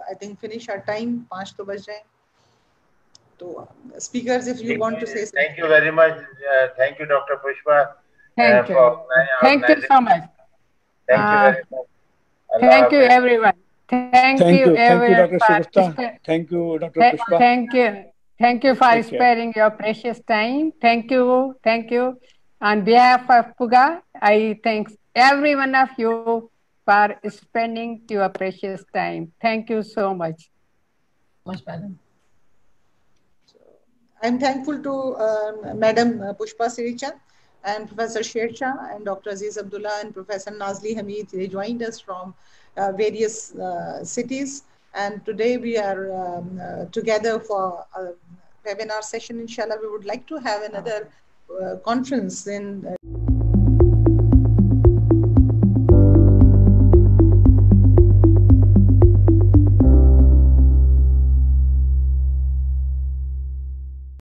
I think, finish our time. 5 तो बज जाए, तो speakers, if you want to say something. Thank you very much. Thank you, Dr. Pushpa. Thank you. Thank you so much. Thank you very much. Thank you everyone. Thank you everyone. Thank you, Dr. Shrestha. Thank you, Dr. Pushpa. Thank you for sparing your precious time. Thank you. On behalf of Puga, I thank every one of you for spending your precious time. Thank you so much, madam. I'm thankful to Madam Pushpa Sirichan and Professor Shercha and Dr. Aziz Abdullah and Professor Nazli Hamid. They joined us from various cities, and today we are together for a webinar session. Inshallah, we would like to have another conference in